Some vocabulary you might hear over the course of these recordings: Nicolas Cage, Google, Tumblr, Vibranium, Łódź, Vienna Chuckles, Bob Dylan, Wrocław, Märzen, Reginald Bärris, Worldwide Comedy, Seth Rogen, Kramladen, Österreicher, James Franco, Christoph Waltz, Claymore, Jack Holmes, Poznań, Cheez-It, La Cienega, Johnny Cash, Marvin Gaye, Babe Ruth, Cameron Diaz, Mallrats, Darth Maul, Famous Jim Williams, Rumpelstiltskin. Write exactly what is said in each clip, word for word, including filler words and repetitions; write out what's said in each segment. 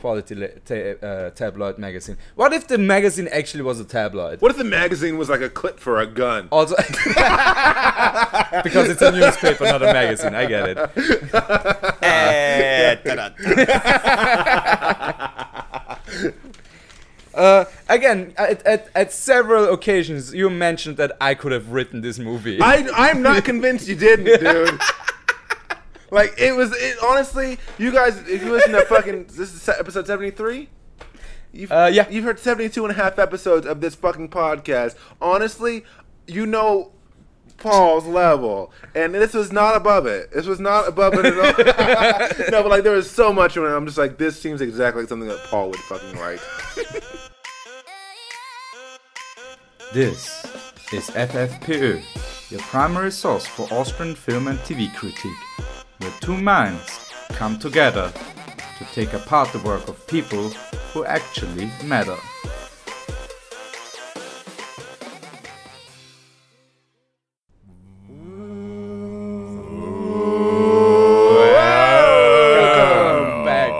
quality ta uh, tabloid magazine. What if the magazine actually was a tabloid? What if the magazine was like a clip for a gun? Also, because it's a newspaper, not a magazine. I get it. uh, again, at, at, at several occasions, you mentioned that I could have written this movie. I, I'm not convinced you didn't, dude. Like, it was, it, honestly, you guys, if you listen to fucking, this is episode seventy-three? You've, uh, yeah. You've heard seventy-two and a half episodes of this fucking podcast. Honestly, you know Paul's level. And this was not above it. This was not above it at all. No, but like, there was so much in it. I'm just like, this seems exactly like something that Paul would fucking write. This is F F P Ö, your primary source for Austrian film and T V critique, where two minds come together to take apart the work of people who actually matter. Welcome back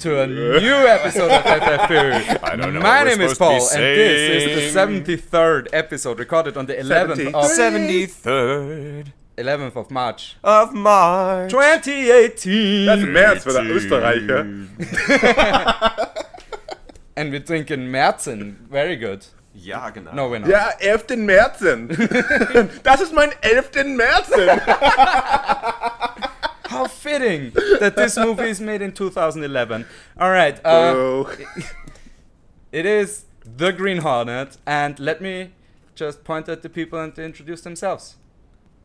to a new episode of F F P Ö. I don't know. My name is Paul, and this is the seventy-third episode, recorded on the eleventh of seventy-third. eleventh of March. Of March. twenty eighteen. That's März for the Österreicher. And we're drinking Märzen. Very good. Ja, genau. No, we're not. Ja, elften Märzen. Das ist mein elften Märzen. How fitting that this movie is made in two thousand eleven. All right. Uh, oh. It is The Green Hornet. And let me just point at the people and to introduce themselves.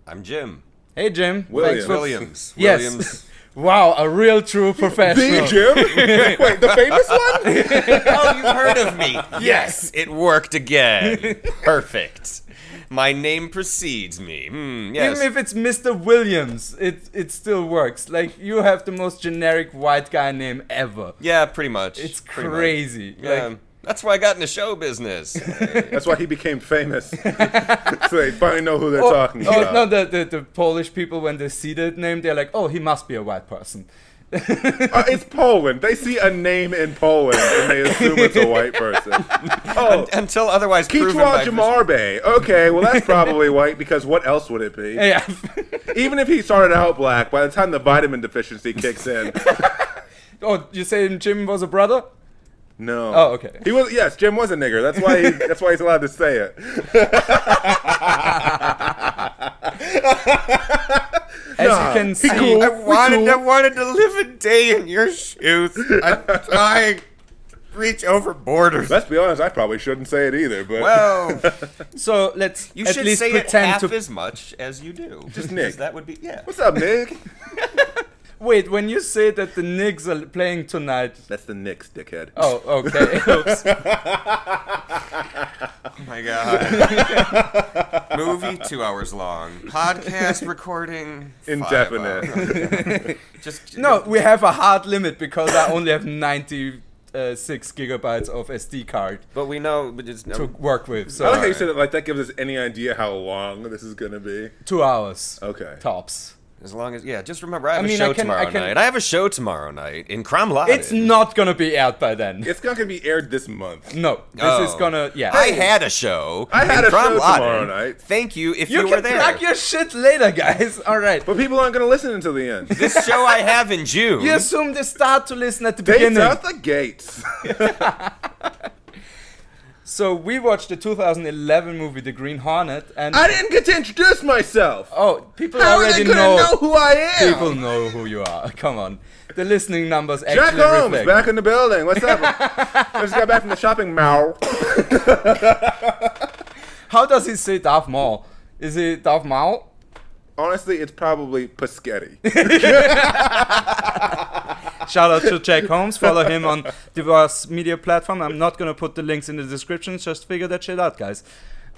I'm Jim. Hey, Jim. Williams. For... Williams. Yes. Williams. Wow, a real true professional. The Jim? Wait, the famous one? Oh, you've heard of me. Yes, it worked again. Perfect. My name precedes me. Mm, yes. Even if it's Mister Williams, it, it still works. Like, you have the most generic white guy name ever. Yeah, pretty much. It's pretty crazy. Much. Yeah. Like, that's why I got into show business. That's why he became famous. So they finally know who they're oh, talking oh, about. No, the, the, the Polish people, when they see that name, they're like, oh, he must be a white person. Uh, it's Poland. They see a name in Poland and they assume it's a white person. Oh, Un until otherwise proven by... Jamarbe. Okay, well, that's probably white, because what else would it be? Yeah. Even if he started out black, by the time the vitamin deficiency kicks in... Oh, you saying Jim was a brother? No. Oh, okay. He was yes. Jim was a nigger. That's why. He, that's why he's allowed to say it. As nah, you can see, cool. I wanted. Cool. I wanted to live a day in your shoes. I'm trying to reach over borders. Let's be honest. I probably shouldn't say it either. But well, so let's. You at should least say pretend it half to... as much as you do. Just Nick. That would be yeah. What's up, Nick? Wait, when you say that the Knicks are playing tonight... That's the Knicks, dickhead. Oh, okay. Oops. Oh, my God. Movie, two hours long. Podcast recording, indefinite. just, just No, we have a hard limit because I only have ninety-six gigabytes of S D card. But we know... But it's, to work with. So. I like how you said it like that gives us any idea how long this is going to be. Two hours. Okay. Tops. As long as, yeah, just remember, I have I mean, a show I can, tomorrow I can, night. I have a show tomorrow night in Kramladen. It's not going to be out by then. It's not going to be aired this month. No. This oh. is going to, yeah. I had a show. I had in a Kramladen. show tomorrow night. Thank you if you, you were there. You can plug your shit later, guys. All right. But people aren't going to listen until the end. This show I have in June. You assume they start to listen at the Dates beginning. Out the gates. So we watched the two thousand eleven movie The Green Hornet, and I didn't get to introduce myself. Oh, people How already are they know, know who I am. People know who you are. Come on, the listening numbers actually reflect. Jack Holmes back in the building. What's up? I just got back from the shopping mall. How does he say Darth Maul? Is it Darth Maul? Honestly, it's probably Paschetti. Shout out to Jack Holmes. Follow him on Divorce Media Platform. I'm not going to put the links in the description. Just figure that shit out, guys.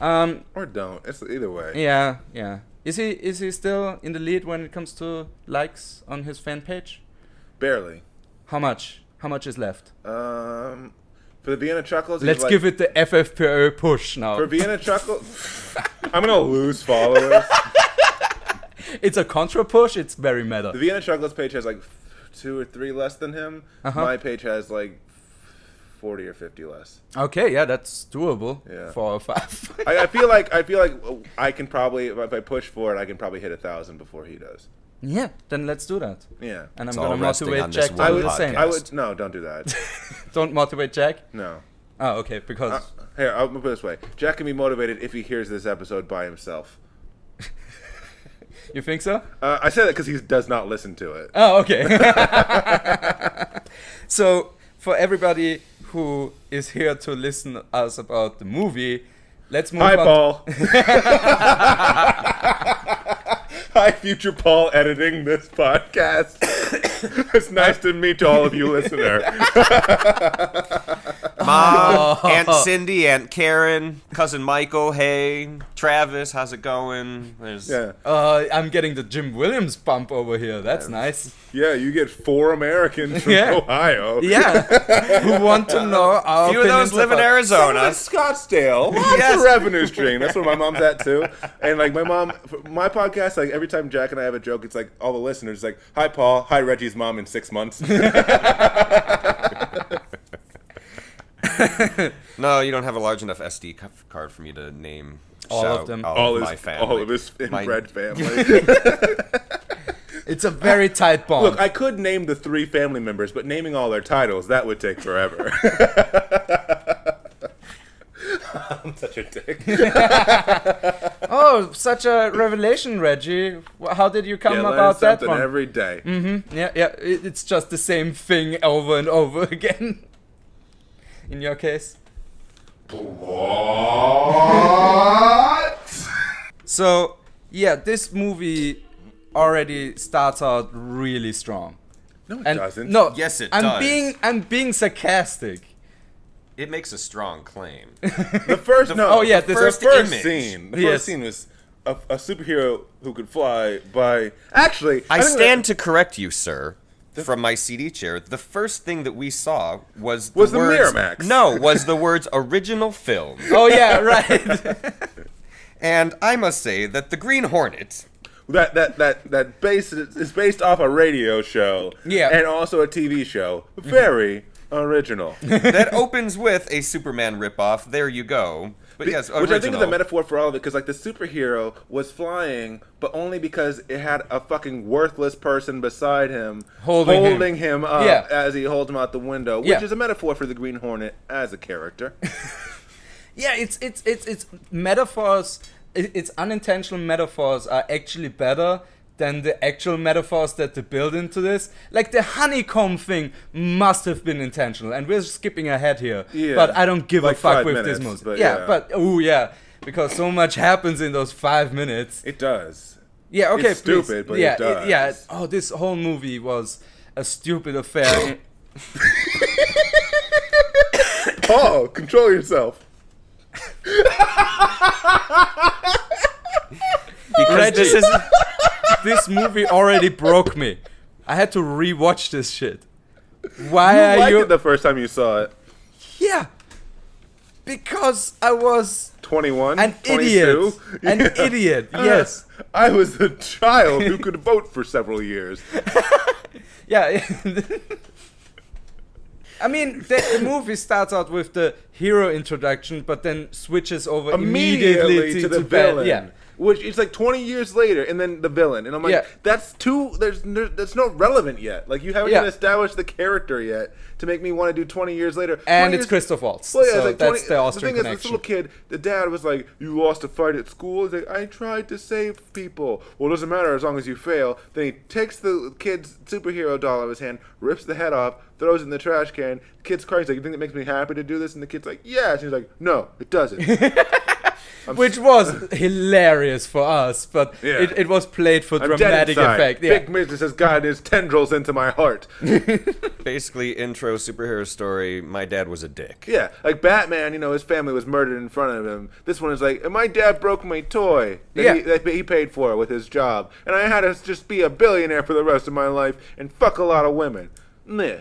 Um, or don't. It's either way. Yeah, yeah. Is he is he still in the lead when it comes to likes on his fan page? Barely. How much? How much is left? Um, for the Vienna Chuckles... Let's like, give it the F F P Ö push now. For Vienna Chuckles... I'm going to lose followers. It's a contra push. It's very meta. The Vienna Chuckles page has like... two or three less than him. Uh-huh. My page has like forty or fifty less. Okay, yeah, that's doable. Yeah. Four or five. I, I feel like I feel like I can probably, if I push for it, I can probably hit a thousand before he does. Yeah, then let's do that. Yeah, and I'm gonna motivate Jack to do the same. I would no, don't do that. Don't motivate Jack. No. Oh, okay. Because uh, here, I'll put it this way: Jack can be motivated if he hears this episode by himself. You think so? Uh, I say that because he does not listen to it. Oh, okay. So for everybody who is here to listen to us about the movie, let's move on. Hi, Paul. Hi, future Paul editing this podcast. It's nice to meet all of you listeners. Mom, oh. Aunt Cindy, Aunt Karen, Cousin Michael, hey, Travis, how's it going? There's... Yeah. Uh, I'm getting the Jim Williams bump over here. That's yeah. nice. Yeah, you get four Americans from yeah. Ohio. Yeah, who want to know our few of those live about... in Arizona. In Scottsdale. Lots yes. of revenue stream. That's where my mom's at, too. And, like, my mom, my podcast, like, every time Jack and I have a joke, it's like all the listeners, like, hi, Paul, hi, Reggie's mom in six months. No, you don't have a large enough S D card for me to name all shout, of them. All, all of his, my family, all of his inbred my... family. It's a very I, tight bond. Look, I could name the three family members, but naming all their titles, that would take forever. I'm such a dick. Oh, such a revelation, Reggie. How did you come yeah, about that one? Every day. Mm-hmm. Yeah, yeah. It, it's just the same thing over and over again. In your case. What? So, yeah, this movie already starts out really strong. No, it and doesn't. No, yes, it I'm does. Being, I'm being sarcastic. It makes a strong claim. The first, the, no, oh yeah, the first, first scene. The first yes. scene was a, a superhero who could fly by. Actually, I, I stand to correct you, sir. From my C D chair, the first thing that we saw was the was the words, Miramax. No, was the words original film. Oh yeah, right. And I must say that the Green Hornet, that that that that base is based off a radio show, yeah, and also a T V show. Very original. That opens with a Superman ripoff. There you go. But be, yes, original. Which I think is a metaphor for all of it, because like the superhero was flying, but only because it had a fucking worthless person beside him holding, holding him. him up yeah. as he holds him out the window, which yeah. is a metaphor for the Green Hornet as a character. Yeah, it's it's it's it's metaphors. It's unintentional metaphors are actually better than the actual metaphors that they build into this. Like the honeycomb thing must have been intentional, and we're skipping ahead here. Yeah. But I don't give like a fuck with minutes, this movie. But yeah, yeah, but oh yeah, because so much happens in those five minutes. It does. Yeah. Okay. It's please. Stupid, but yeah, it does. It, yeah. Oh, this whole movie was a stupid affair. Paul, control yourself. Reggie, this is. This movie already broke me. I had to rewatch this shit. Why you are liked you? It the first time you saw it. Yeah, because I was twenty-one, an idiot, yeah. an idiot. Yes, uh, I was a child who could vote for several years. Yeah. I mean, the, the movie starts out with the hero introduction, but then switches over immediately, immediately to, to the villain. Bad, yeah. Which it's like twenty years later, and then the villain, and I'm like, yeah. that's too. There's that's not relevant yet. Like you haven't yeah. even established the character yet to make me want to do twenty years later. And it's years, Christoph Waltz. Well, yeah, so like that's the Austrian connection. The thing is, this little kid, the dad was like, "You lost a fight at school." He's like, "I tried to save people." Well, it doesn't matter as long as you fail. Then he takes the kid's superhero doll out of his hand, rips the head off, throws it in the trash can. The kid's crying. He's like, "You think it makes me happy to do this?" And the kid's like, "Yeah." She's like, "No, it doesn't." I'm Which was hilarious for us, but yeah. it, it was played for I'm dramatic effect. Yeah. Big Mister has gotten his tendrils into my heart. Basically, intro superhero story, my dad was a dick. Yeah, like Batman, you know, his family was murdered in front of him. This one is like, and my dad broke my toy that, yeah. he, that he paid for with his job. And I had to just be a billionaire for the rest of my life and fuck a lot of women. Nah.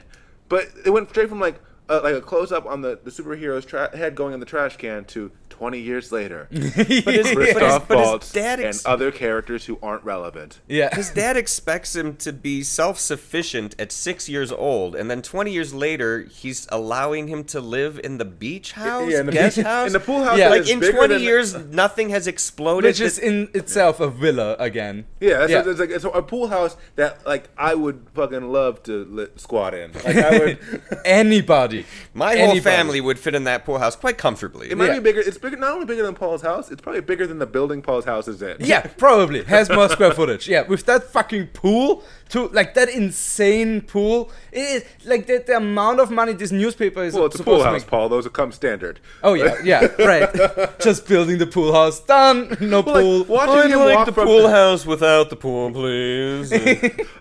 But it went straight from like, uh, like a close-up on the, the superhero's tra head going in the trash can to twenty years later. But his, Christoph Waltz and other characters who aren't relevant. Yeah. His dad expects him to be self-sufficient at six years old, and then twenty years later, he's allowing him to live in the beach house, yeah, in the guest beach, house, in the pool house. Yeah. Like in twenty years, the, nothing has exploded. Which is in itself a villa again. Yeah, it's, yeah. A, it's like it's a pool house that like I would fucking love to lit, squat in. Like I would. Anybody, my whole Anybody. family would fit in that pool house quite comfortably. It might yeah. be bigger. It's bigger, not only bigger than Paul's house. It's probably bigger than the building Paul's house is in. Yeah, probably has more square footage. Yeah, with that fucking pool, to like that insane pool. It is like the, the amount of money this newspaper is. Well, it's a pool house, Paul. Those will come standard. Oh yeah, yeah, right. Just building the pool house, done. No well, pool. Like, watching him like walk the from pool house without the pool, please.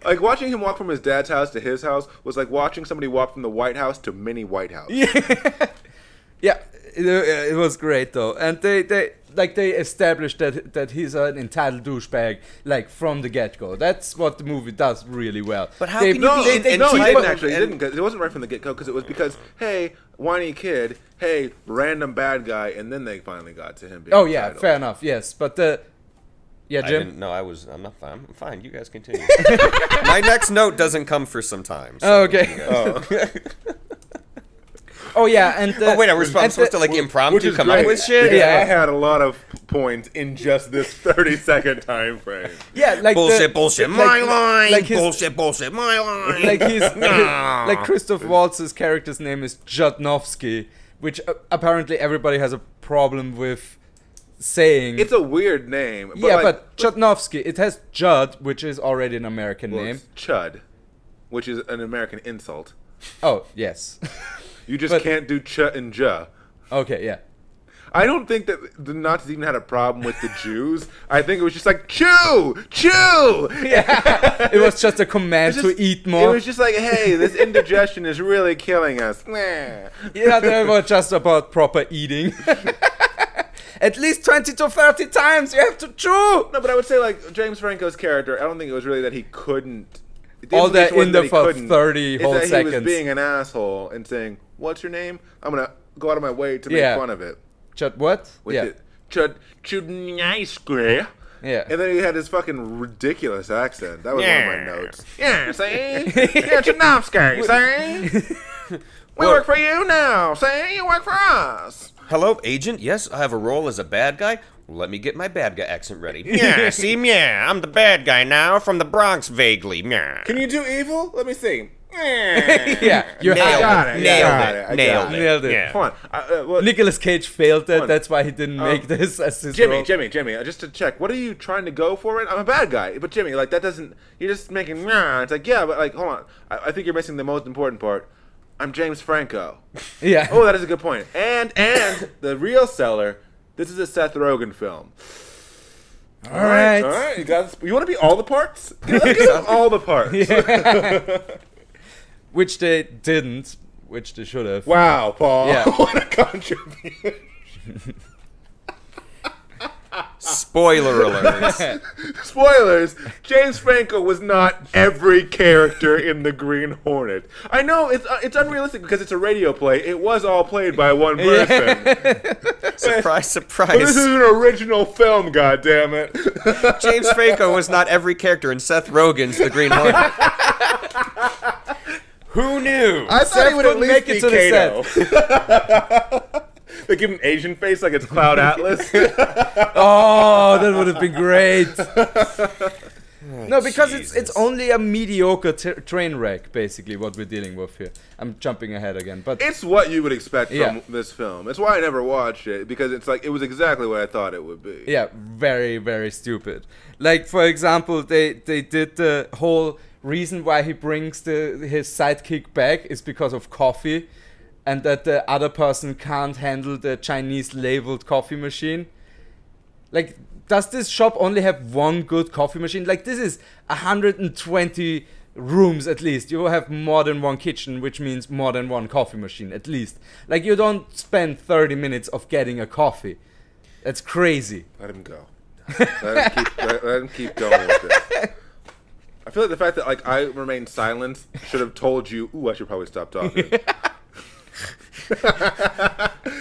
Like watching him walk from his dad's house to his house was like watching somebody walk from the White House to mini White House. Yeah, yeah, it, it was great though, and they they like they established that that he's an entitled douchebag like from the get go. That's what the movie does really well. But how they, can no, you they, they, they no, he didn't actually. He didn't. It wasn't right from the get go because it was because hey, whiny kid, hey, random bad guy, and then they finally got to him. Being oh yeah, entitled. Fair enough. Yes, but the. Yeah, Jim? I didn't, no, I was, I'm not fine. I'm fine. You guys continue. My next note doesn't come for some time. So oh, okay. Oh. Oh, yeah. And the, oh, wait, are we supposed, supposed the, to, like, impromptu come great. up with shit? Yeah, yeah, I had a lot of points in just this thirty second time frame. Yeah, like. Bullshit, the, bullshit, like, my line. Like his, bullshit, bullshit, my line. Like, his, no. his, like Christoph Waltz's character's name is Jodnowski, which uh, apparently everybody has a problem with. Saying it's a weird name, but yeah, like, but Chudnovsky, it has Judd, which is already an American well, name, it's Chud, which is an American insult. Oh, yes, you just but, can't do Ch and Juh. Okay, yeah, I don't think that the Nazis even had a problem with the Jews, I think it was just like chew, chew, yeah, it was just a command just, to eat more. It was just like, hey, this indigestion is really killing us, yeah, they were just about proper eating. At least twenty to thirty times you have to chew. No, but I would say like James Franco's character, I don't think it was really that he couldn't. All that in the for thirty whole seconds. It's that he was being an asshole and saying, "What's your name? I'm gonna go out of my way to make yeah. fun of it." Chud what? With yeah. Chud Chudnyaskre. Yeah. And then he had his fucking ridiculous accent. That was yeah. one of my notes. Yeah. See? Yeah, Chudnyaskre. See? We work for you now. See? You work for us. Hello, agent. Yes, I have a role as a bad guy. Let me get my bad guy accent ready. Yeah, see, yeah, I'm the bad guy now from the Bronx, vaguely. Yeah. Can you do evil? Let me see. Yeah, you got it. Nailed it. Nailed it. Nailed it. Yeah. Come on. Uh, uh, well, Nicolas Cage failed that. That's why he didn't um, make this as his Jimmy, role. Jimmy, Jimmy, Jimmy. Just to check, what are you trying to go for? Right? I'm a bad guy, but Jimmy, like that doesn't. You're just making. Nah. It's like yeah, but like hold on. I, I think you're missing the most important part. I'm James Franco. Yeah. Oh, that is a good point. And and the real seller, this is a Seth Rogen film. All, all right. right. All right. You got. You want to be all the parts? Let's give all the parts. Yeah. Which they didn't. Which they should have. Wow, Paul. Yeah. What a contribution. Spoiler alert. Spoilers. James Franco was not every character in The Green Hornet. I know it's uh, it's unrealistic because it's a radio play. It was all played by one person. Yeah. Surprise, surprise. But this is an original film, goddammit. James Franco was not every character in Seth Rogen's The Green Hornet. Who knew? I thought Seth he would at least make it to Kato. the set. They give him an Asian face like it's Cloud Atlas. Oh, that would have been great. Oh, no, because Jesus. it's it's only a mediocre t train wreck, basically, what we're dealing with here. I'm jumping ahead again, but it's what you would expect from yeah. this film. It's why I never watched it, because it's like it was exactly what I thought it would be. Yeah, very, very stupid. Like, for example, they, they did the whole reason why he brings the his sidekick back is because of coffee. And that the other person can't handle the Chinese labeled coffee machine. Like, does this shop only have one good coffee machine? Like, this is one hundred twenty rooms at least. You have more than one kitchen, which means more than one coffee machine at least. Like, you don't spend thirty minutes of getting a coffee. That's crazy. Let him go. Let him keep, let, let him keep going with this. I feel like the fact that, like, I remained silent should have told you, ooh, I should probably stop talking.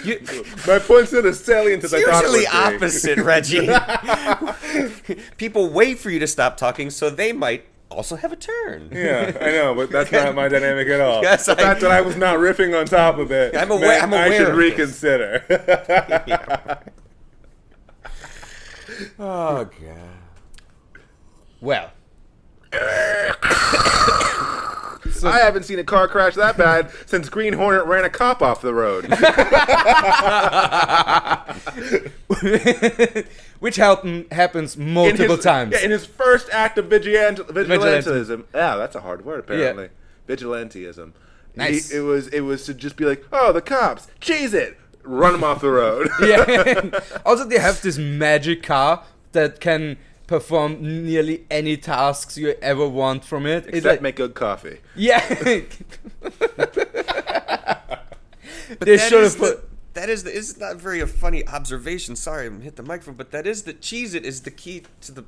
You, my point's not as salient as I thought it would be. It's usually opposite, Reggie. People wait for you to stop talking so they might also have a turn. Yeah, I know, but that's not my dynamic at all. Yes, the I, fact that I was not riffing on top of it, I'm aware, I'm aware I should reconsider. Yeah. Oh, God. Well. So, I haven't seen a car crash that bad since Green Hornet ran a cop off the road. Which happens multiple his, times. Yeah, in his first act of vigilante, vigilantism. Yeah, that's a hard word, apparently. Yeah. Vigilantism. Nice. He, it, was, it was to just be like, oh, the cops, cheese it, run them off the road. Yeah. Also, they have this magic car that can perform nearly any tasks you ever want from it. Except like, make good coffee. Yeah. They should have put... The, that is... The, it's not very a funny observation. Sorry, I hit the microphone. But that is the... Cheez-It is the key to the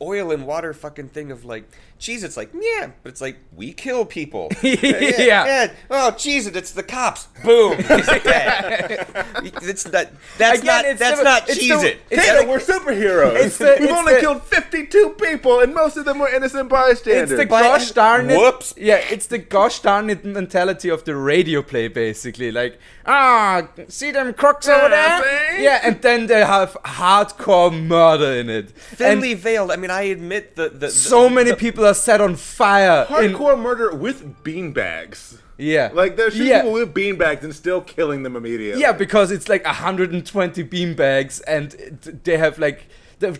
oil and water fucking thing of like... Cheez-It's like, yeah. But it's like, we kill people. yeah. yeah. yeah. Oh, Cheez-It, it's the cops. Boom. It's not... That's Again, not... It's that's never, not Cheez-It. Kato, we're superheroes. It's the, We've it's only the, killed fifty-two people, and most of them were innocent bystanders. It's the gosh darn it... Whoops. Yeah, it's the gosh darn it mentality of the radio play, basically. Like, ah, oh, see them crooks over there? Thing? Yeah, and then they have hardcore murder in it. Thinly and, veiled. I mean, I admit the... the, the so many the, people are set on fire. Hardcore in... murder with beanbags. Yeah. Like, they're shooting yeah. people with beanbags and still killing them immediately. Yeah, because it's like one hundred twenty beanbags and it, they have like...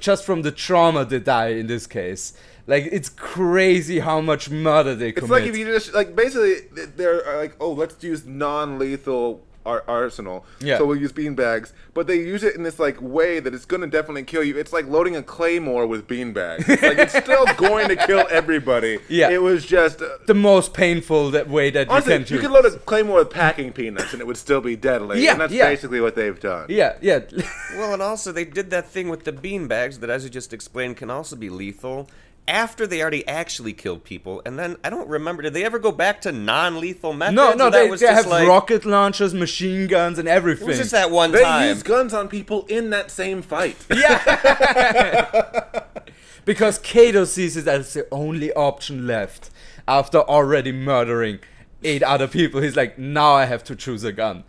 Just from the trauma they die in this case. Like, it's crazy how much murder they commit. It's like if you just... Like, basically, they're like, oh, let's use non-lethal... Our arsenal, yeah. So we'll use beanbags, but they use it in this like way that it's going to definitely kill you. It's like loading a claymore with beanbags. Like it's still going to kill everybody. Yeah, it was just uh, the most painful that way that honestly, you can do. You could load a claymore with packing peanuts, and it would still be deadly. Yeah, and that's yeah. basically what they've done. Yeah, yeah. Well, and also they did that thing with the beanbags that, as you just explained, can also be lethal. After they already actually killed people, and then I don't remember. Did they ever go back to non-lethal methods? No, no, they, was they have like, rocket launchers, machine guns, and everything. It was just that one they time. They used guns on people in that same fight. Yeah, because Kato sees it as the only option left after already murdering eight other people. He's like, now I have to choose a gun.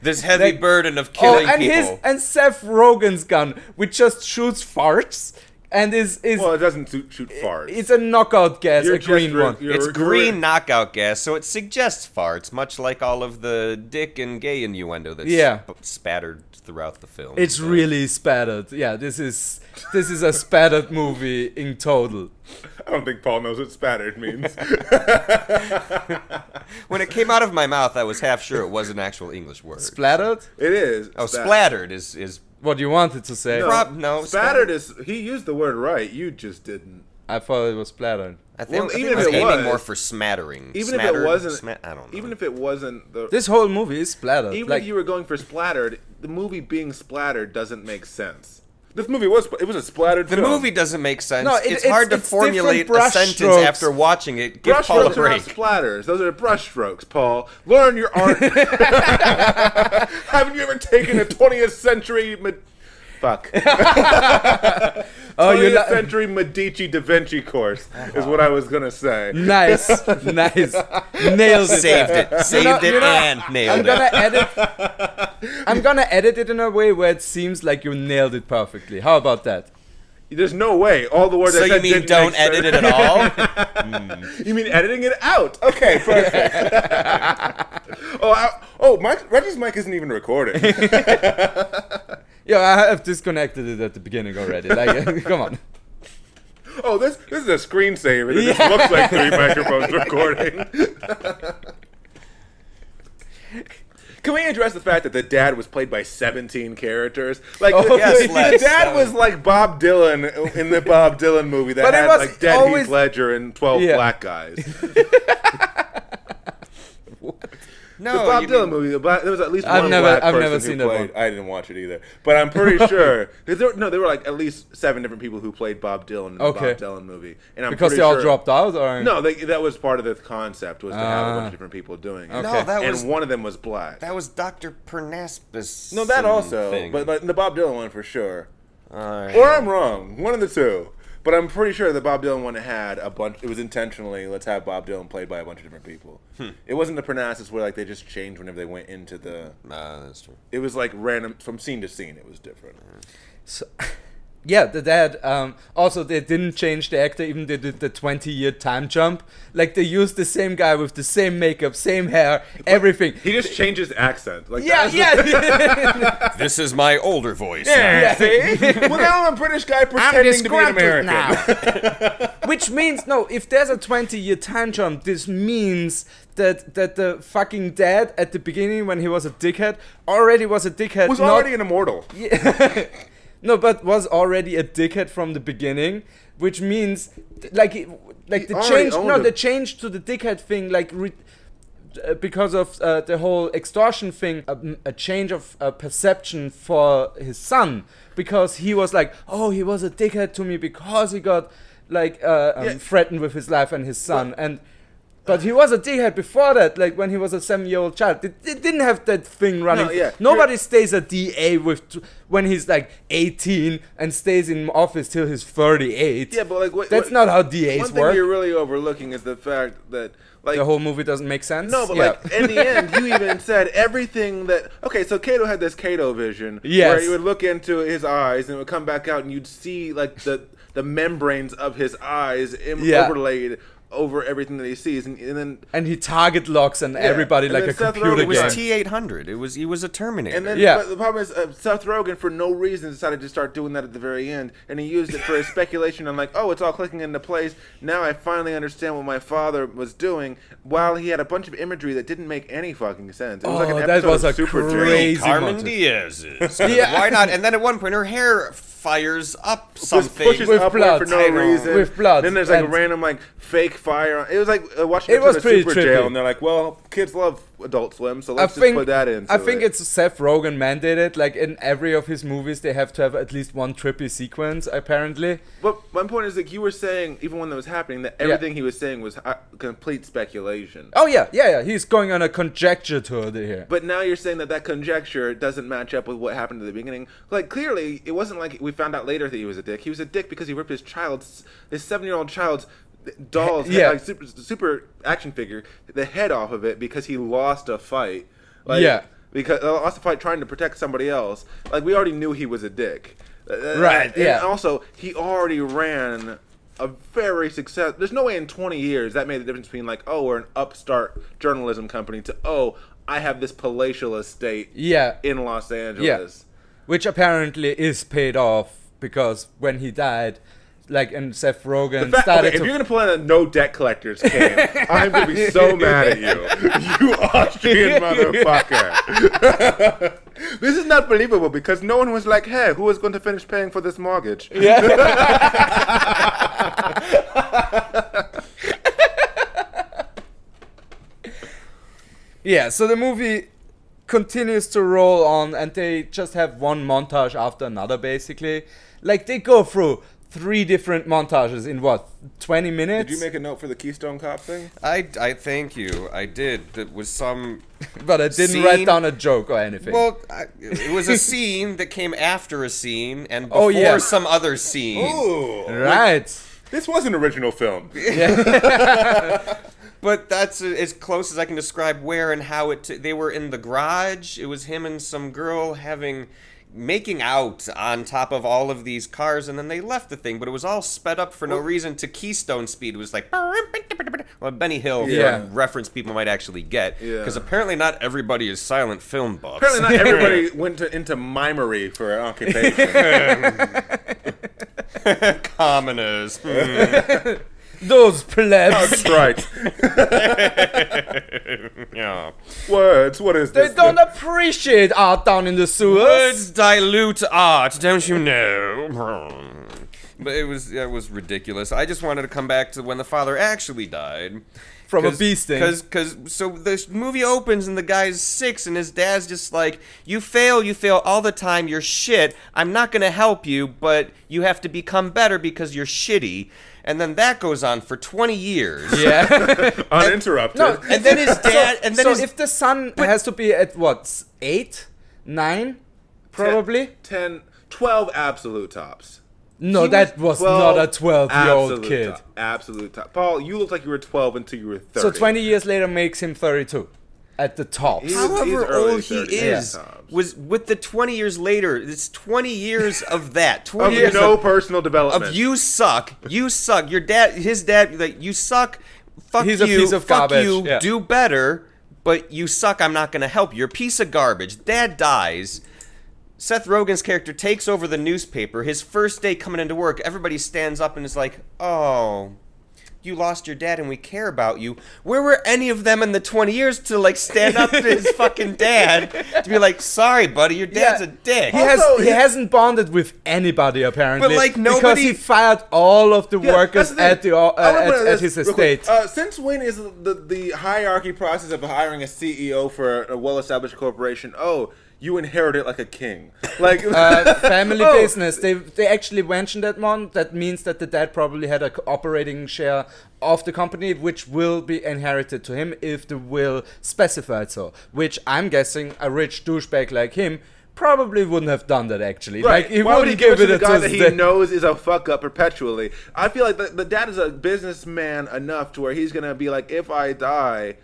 This heavy like, burden of killing oh, and people. His, and Seth Rogen's gun, which just shoots farts. And is is well, it doesn't shoot, shoot farts. It's a knockout gas, you're a green one. It's green re knockout gas, so it suggests farts, much like all of the dick and gay innuendo that's yeah. sp spattered throughout the film. It's so. really spattered. Yeah, this is this is a spattered movie in total. I don't think Paul knows what spattered means. When it came out of my mouth, I was half sure it was an actual English word. Splattered? So. It is. Oh, spattered, splattered is is. What you wanted to say? No, Prob no spattered, spattered is. He used the word right. You just didn't. I thought it was splattered. I think, well, I think even I was if it aiming was, more for smattering. Even smattered, if it wasn't, I don't know. Even if it wasn't, the, this whole movie is splattered. Even like, if you were going for splattered, the movie being splattered doesn't make sense. This movie was it was a splattered. The film. movie doesn't make sense. No, it, it's, it's hard it's to formulate a sentence strokes. after watching it. Give brush Paul strokes a break. Are not splatters. Those are brush strokes, Paul. Learn your art. Haven't you ever taken a twentieth century? Me Fuck. twentieth oh, you're not century Medici Da Vinci course is what I was gonna say. Nice, nice, nailed it. Saved it, saved not, it, and not, nailed I'm it. Gonna edit. I'm gonna edit it in a way where it seems like you nailed it perfectly. How about that? There's no way. All the words so I said. So you mean don't edit it at all? mm. You mean editing it out? Okay, perfect. oh, I, oh, my, Reggie's mic isn't even recording. Yeah, I have disconnected it at the beginning already. Like, come on. Oh, this this is a screensaver. It yeah. just looks like three microphones recording. Can we address the fact that the dad was played by seventeen characters? Like, oh, the, yes, the, less, the dad um, was like Bob Dylan in the Bob Dylan movie that had like dead always... Heath Ledger and twelve yeah. black guys. No, the Bob Dylan movie. The black, there was at least I've one never, black I've person never seen who played. I didn't watch it either, but I'm pretty sure. There, no, there were like at least seven different people who played Bob Dylan in the okay. Bob Dylan movie, and I'm because they all sure, dropped out. Or? No, they, that was part of the concept was to uh, have a bunch of different people doing it. Okay. No, that and was, one of them was black. That was Doctor Pernaspis. No, that also, thing. but but the Bob Dylan one for sure. Uh, or I'm wrong. One of the two. But I'm pretty sure the Bob Dylan one had a bunch. It was intentionally, let's have Bob Dylan played by a bunch of different people. Hmm. It wasn't the Parnassus where like they just changed whenever they went into the. Nah, that's true. It was like random from scene to scene. It was different. So, yeah, the dad. Um, also, they didn't change the actor. Even they did the twenty-year time jump. Like they used the same guy with the same makeup, same hair, everything. He just changed his accent. Like yeah, yeah. This is my older voice. Yeah, now. Yeah. See? Well, now I'm a British guy pretending to be an American. Now. Which means no. If there's a twenty-year time jump, this means that that the fucking dad at the beginning, when he was a dickhead, already was a dickhead. Was not, already an immortal. Yeah. No, but was already a dickhead from the beginning, which means, like, like the change. No, the change to the dickhead thing, like, re uh, because of uh, the whole extortion thing, a, a change of uh, perception for his son, because he was like, oh, he was a dickhead to me because he got, like, uh, um, yeah. threatened with his life and his son, what? and. But he was a dickhead before that, like when he was a seven-year-old child. They, they didn't have that thing running. No, yeah. Nobody You're stays a D A with when he's like eighteen and stays in office till he's thirty-eight. Yeah, but like what, that's what, not how D As one thing work. You're really overlooking is the fact that like the whole movie doesn't make sense. No, but yeah. like in the end, you even said everything that. Okay, so Kato had this Kato vision, yes. where you would look into his eyes and it would come back out, and you'd see like the the membranes of his eyes yeah. overlaid. Over everything that he sees, and, and then and he target locks and yeah. everybody and like a Seth computer. Rogen, it was yeah. T eight hundred. It was he was a Terminator. And then yeah. but the problem is uh, Seth Rogen for no reason decided to start doing that at the very end, and he used it for his speculation. I'm like, oh, it's all clicking into place. Now I finally understand what my father was doing. While he had a bunch of imagery that didn't make any fucking sense. It was oh, like an episode that was a of Super crazy. Cameron Diaz. Yeah. Why not? And then at one point her hair fires up something pushes with up blood for no reason. With blood. Then there's like and a random like fake fire. It was like uh, watching it was a Super trippy. Jail, and they're like, "Well, kids love Adult Swim, so let's I just think, put that in." I think it. it's Seth Rogen mandated. Like in every of his movies, they have to have at least one trippy sequence, apparently. But my point is, like you were saying, even when that was happening, that everything yeah. he was saying was complete speculation. Oh yeah, yeah, yeah. He's going on a conjecture tour here. But now you're saying that that conjecture doesn't match up with what happened at the beginning. Like clearly, it wasn't like we found out later that he was a dick. He was a dick because he ripped his child's, his seven-year-old child's. Dolls, yeah, like super, super action figure, the head off of it because he lost a fight. Like, yeah, because lost a fight trying to protect somebody else. Like we already knew he was a dick, right? And yeah. Also, he already ran a very success. There's no way in twenty years that made the difference between like, oh, we're an upstart journalism company to oh, I have this palatial estate, yeah, in Los Angeles, yeah. which apparently is paid off because when he died. Like, and Seth Rogen fact, started okay, If to you're going to play in a no debt collectors game, I'm going to be so mad at you. You Austrian motherfucker. This is not believable because no one was like, hey, who is going to finish paying for this mortgage? Yeah. Yeah, so the movie continues to roll on and they just have one montage after another, basically. Like, they go through... Three different montages in what twenty minutes? Did you make a note for the Keystone Cop thing? I, I thank you. I did. That was some, but I didn't scene. write down a joke or anything. Well, I, it was a scene that came after a scene and before oh, yeah. some other scene. Ooh, right. Like, this was an original film. Yeah. But that's as close as I can describe where and how it. T they were in the garage. It was him and some girl having. Making out on top of all of these cars, and then they left the thing, but it was all sped up for no reason to Keystone speed. It was like, well, Benny Hill, yeah. for reference people might actually get, because yeah. apparently not everybody is silent film buffs. Apparently not everybody went to, into mimery for occupation. Commoners. Mm. Those plebs. That's right. Yeah. Words, what is this? They don't appreciate art down in the sewers. Words dilute art, don't you know? But it was, it was ridiculous. I just wanted to come back to when the father actually died. From a bee sting. Cause, cause, so this movie opens and the guy's six and his dad's just like, you fail, you fail all the time, you're shit, I'm not going to help you, but you have to become better because you're shitty. And then that goes on for twenty years. Yeah. Uninterrupted. And, no, and then his dad... And then so his, if the son has to be at, what, eight? Nine? Probably? Ten, twelve absolute tops. No, he that was, was not a twelve-year-old kid. Top, absolute top. Paul, you looked like you were twelve until you were thirty. So twenty years later makes him thirty-two at the top. He's, However he's old he is, yeah. was with the twenty years later, it's twenty years of that. twenty of years no of, personal development. Of you suck, you suck. Your dad, his dad, like you suck. Fuck he's you. He's a piece of fuck garbage. You, yeah. Do better, but you suck. I'm not going to help you. You're a piece of garbage. Dad dies. Seth Rogen's character takes over the newspaper. His first day coming into work, everybody stands up and is like, oh, you lost your dad and we care about you. Where were any of them in the twenty years to, like, stand up to his fucking dad to be like, sorry, buddy, your dad's yeah. a dick. He, also, has, he hasn't bonded with anybody, apparently, but, like, nobody... because he fired all of the yeah, workers the at, the, uh, at, at, at his estate. Uh, since when is the, the hierarchy process of hiring a C E O for a well-established corporation, oh... you inherit it like a king. Like uh, family oh. business. They they actually mentioned that one. That means that the dad probably had an operating share of the company, which will be inherited to him if the will specified so. Which I'm guessing a rich douchebag like him probably wouldn't have done that actually. Right. Like, he Why would he give it to the guy that he knows is a fuck up perpetually? I feel like the, the dad is a businessman enough to where he's gonna be like, if I die.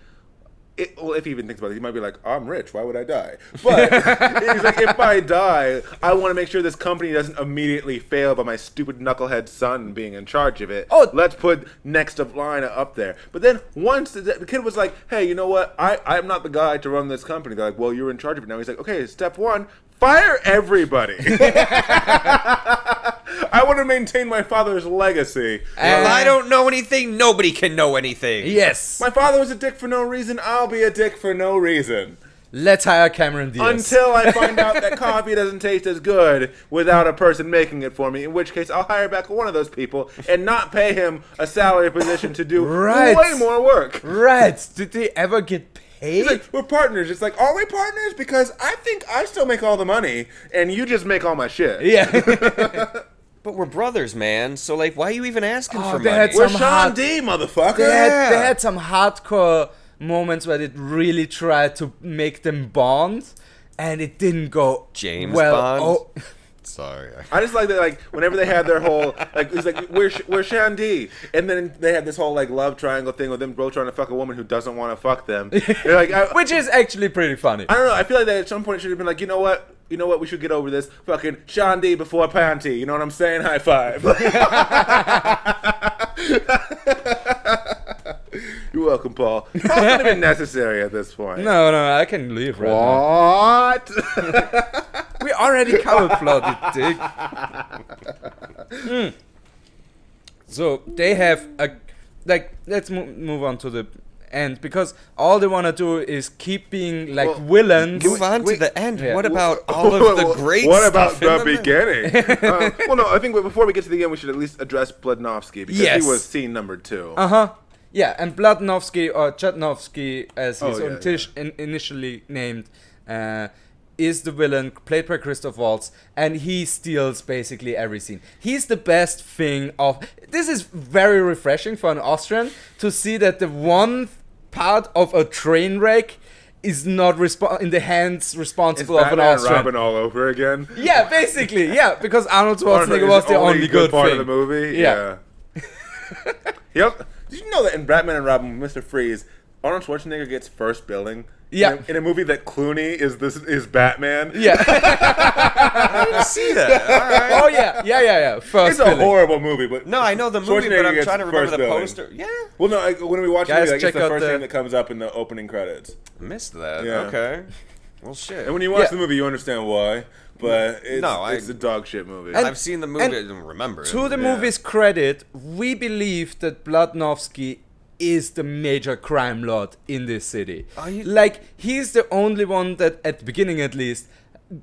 It, well, if he even thinks about it, he might be like, I'm rich, why would I die? But he's like, if I die, I want to make sure this company doesn't immediately fail by my stupid knucklehead son being in charge of it. Oh, let's put next of line up there. But then once the, the kid was like, hey, you know what? I, I'm not the guy to run this company. They're like, well, you're in charge of it now. He's like, okay, step one, fire everybody. I want to maintain my father's legacy. Well, I don't know anything. Nobody can know anything. Yes. My father was a dick for no reason. I'll be a dick for no reason. Let's hire Cameron Diaz. Until I find out that coffee doesn't taste as good without a person making it for me, in which case I'll hire back one of those people and not pay him a salary position to do right. way more work. Right. Did they ever get paid? He's like, we're partners. It's like, are we partners? Because I think I still make all the money, and you just make all my shit. Yeah. But we're brothers, man. So, like, why are you even asking oh, for money? We're Sean D, motherfucker. They, yeah. had, they had some hardcore moments where they really tried to make them bond, and it didn't go James well. Bond? Oh. Sorry. I just like that, like, whenever they had their whole, like, it's like, we're, we're Shandy. And then they had this whole, like, love triangle thing with them both trying to fuck a woman who doesn't want to fuck them. They're like, I, which is actually pretty funny. I don't know. I feel like that at some point it should have been like, you know what? You know what? We should get over this fucking Shandy before Panty. You know what I'm saying? High five. You're welcome, Paul. It's not going to be necessary at this point. No, no, I can leave right what? now. What? We already covered plot, you dick. Mm. So they have a like. Let's mo move on to the end because all they want to do is keep being like well, villains. Move on we, to the end. Yeah. What about all of the great? What stuff about in the, the beginning? uh, well, no, I think before we get to the end, we should at least address Bloodnovsky because yes. he was scene number two. Uh huh. Yeah, and Bloodnovsky, or Chudnovsky, as he's oh, yeah, inti yeah. in initially named, uh, is the villain, played by Christoph Waltz, and he steals basically every scene. He's the best thing of... This is very refreshing for an Austrian, to see that the one part of a train wreck is not respo in the hands responsible it's of an Austrian. Robin all over again? Yeah, basically, yeah, because Arnold Schwarzenegger was the only, only good, good part thing. of the movie. Yeah. yeah. Yep. Did you know that in Batman and Robin, Mister Freeze, Arnold Schwarzenegger gets first billing? Yeah. In a, in a movie that Clooney is this is Batman? Yeah. I didn't see that. All right. Oh, yeah. Yeah, yeah, yeah. First it's billing. A horrible movie. But no, I know the movie, but I'm trying to remember the billing. poster. Yeah. Well, no, I, when we watch Guys, the movie, I guess the first the... thing that comes up in the opening credits. Missed that. Yeah. Okay. Well, shit. And when you watch yeah. the movie, you understand why. But it's, no, I, it's a dog shit movie. And, I've seen the movie and I didn't remember it. To the yeah. movie's credit, we believe that Bloodnovsky is the major crime lord in this city. You, like, he's the only one that, at the beginning at least,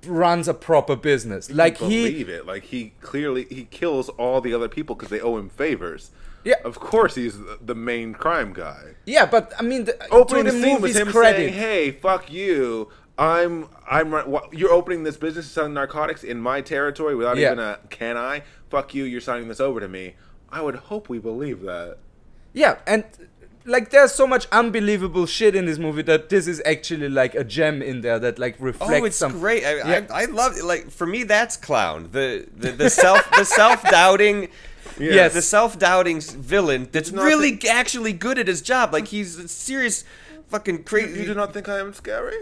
runs a proper business. Like, believe he... believe it. Like, he clearly, he kills all the other people because they owe him favors. Yeah, of course he's the main crime guy. Yeah, but I mean, the, opening to the scene with him credit. saying, "Hey, fuck you! I'm, I'm, you're opening this business selling narcotics in my territory without yeah. even a can I? Fuck you! You're signing this over to me." I would hope we believe that. Yeah, and like there's so much unbelievable shit in this movie that this is actually like a gem in there that like reflects. Oh, it's some great! I, yeah. I, I love it. Like for me, that's clown. The the, the self the self doubting. Yeah, yes. The self-doubting villain that's really think... actually good at his job. Like, he's a serious fucking crazy... You, you do not think I am scary?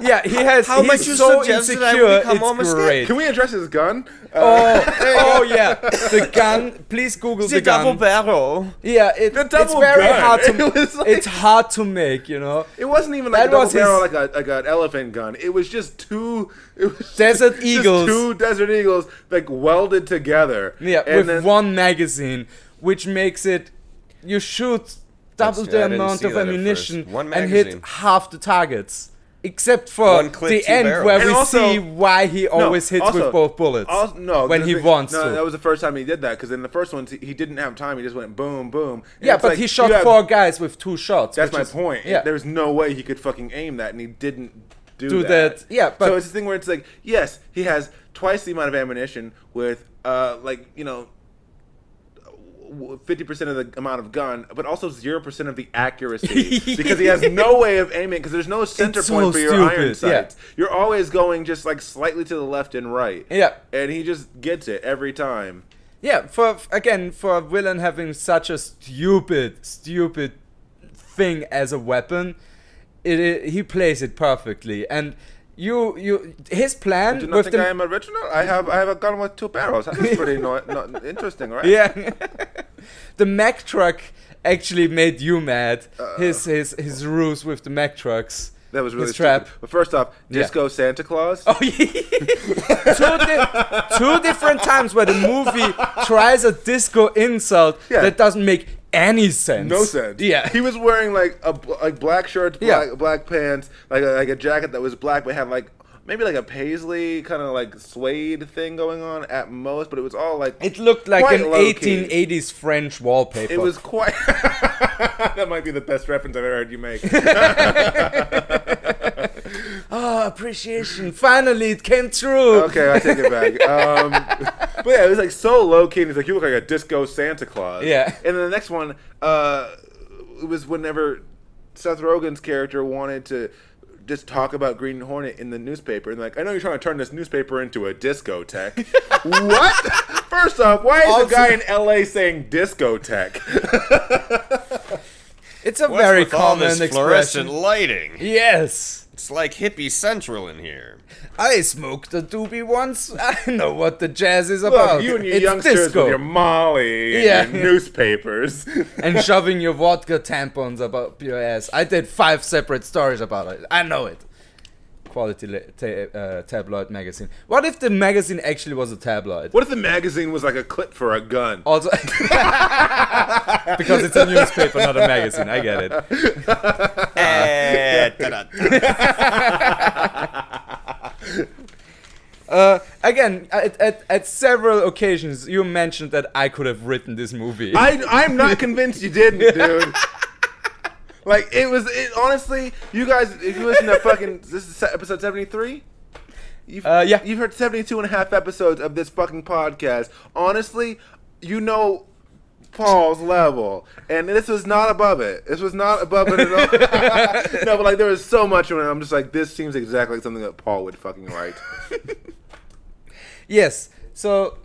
Yeah, he has... How much you so insecure, I become almost great. Can we address his gun? Uh, oh, oh, yeah. The gun. Please Google the, the gun. Double barrel. Yeah, it, the double it's very gun. hard to... It like, it's hard to make, you know? It wasn't even like that a double barrel, his... like, a, like an elephant gun. It was just two... It was desert just, eagles. Just two desert eagles, like, welded together. Yeah, and with then... one magazine, which makes it... You shoot double That's, the amount of ammunition and hit half the targets. Except for the end barrels. where and we also, see why he always no, hits also, with both bullets also, no, when he thing, wants no, to. No, that was the first time he did that, because in the first one, he didn't have time. He just went boom, boom. Yeah, but like, he shot have, four guys with two shots. That's my is, point. Yeah. There's no way he could fucking aim that, and he didn't do, do that. that. Yeah, but, so it's the thing where it's like, yes, he has twice the amount of ammunition with, uh, like, you know, fifty percent of the amount of gun, but also zero percent of the accuracy, because he has no way of aiming, because there's no center it's point so for your stupid. iron sights. Yeah. You're always going just like slightly to the left and right. Yeah. And he just gets it every time. Yeah, for again, for a villain having such a stupid, stupid thing as a weapon, it, it, he plays it perfectly. And You, you, his plan. I do not think I am original. I have, I have a gun with two barrels. That's pretty no, not interesting, right? Yeah. The Mack truck actually made you mad. Uh, his, his, his ruse with the Mack trucks. That was really his trap. But first off, Disco yeah. Santa Claus. Oh, yeah. two, di two different times where the movie tries a disco insult yeah. that doesn't make any sense. No sense. Yeah. He was wearing like a like black shirt, black, yeah. black pants, like a, like a jacket that was black, but had like maybe like a paisley kind of like suede thing going on at most, but it was all like it looked like an eighteen eighties French wallpaper. It was quite. That might be the best reference I've ever heard you make. Oh, appreciation. Finally, it came through. Okay, I take it back. Um, but yeah, it was like so low-key. He's like, you look like a disco Santa Claus. Yeah. And then the next one, uh, it was whenever Seth Rogen's character wanted to just talk about Green Hornet in the newspaper. And like, I know you're trying to turn this newspaper into a discotheque. What? First off, why is also a guy in L A saying discotheque? It's a What's very with common all this expression. Fluorescent lighting. Yes. It's like hippie central in here. I smoked a doobie once. I know what the jazz is Look, about. You and your it's youngsters disco. with your Molly yeah. and your newspapers. And shoving your vodka tampons up your ass. I did five separate stories about it. I know it. Quality uh, tabloid magazine. What if the magazine actually was a tabloid? What if the magazine was like a clip for a gun? Also, because it's a newspaper, not a magazine. I get it. uh, again, at, at, at several occasions, you mentioned that I could have written this movie. I, I'm not convinced you didn't, dude. Like, it was, it, honestly, you guys, if you listen to fucking, this is episode seventy-three? You've, uh, yeah. You've heard seventy-two and a half episodes of this fucking podcast. Honestly, you know Paul's level. And this was not above it. This was not above it at all. No, but like, there was so much in it. I'm just like, this seems exactly like something that Paul would fucking write. Yes. So...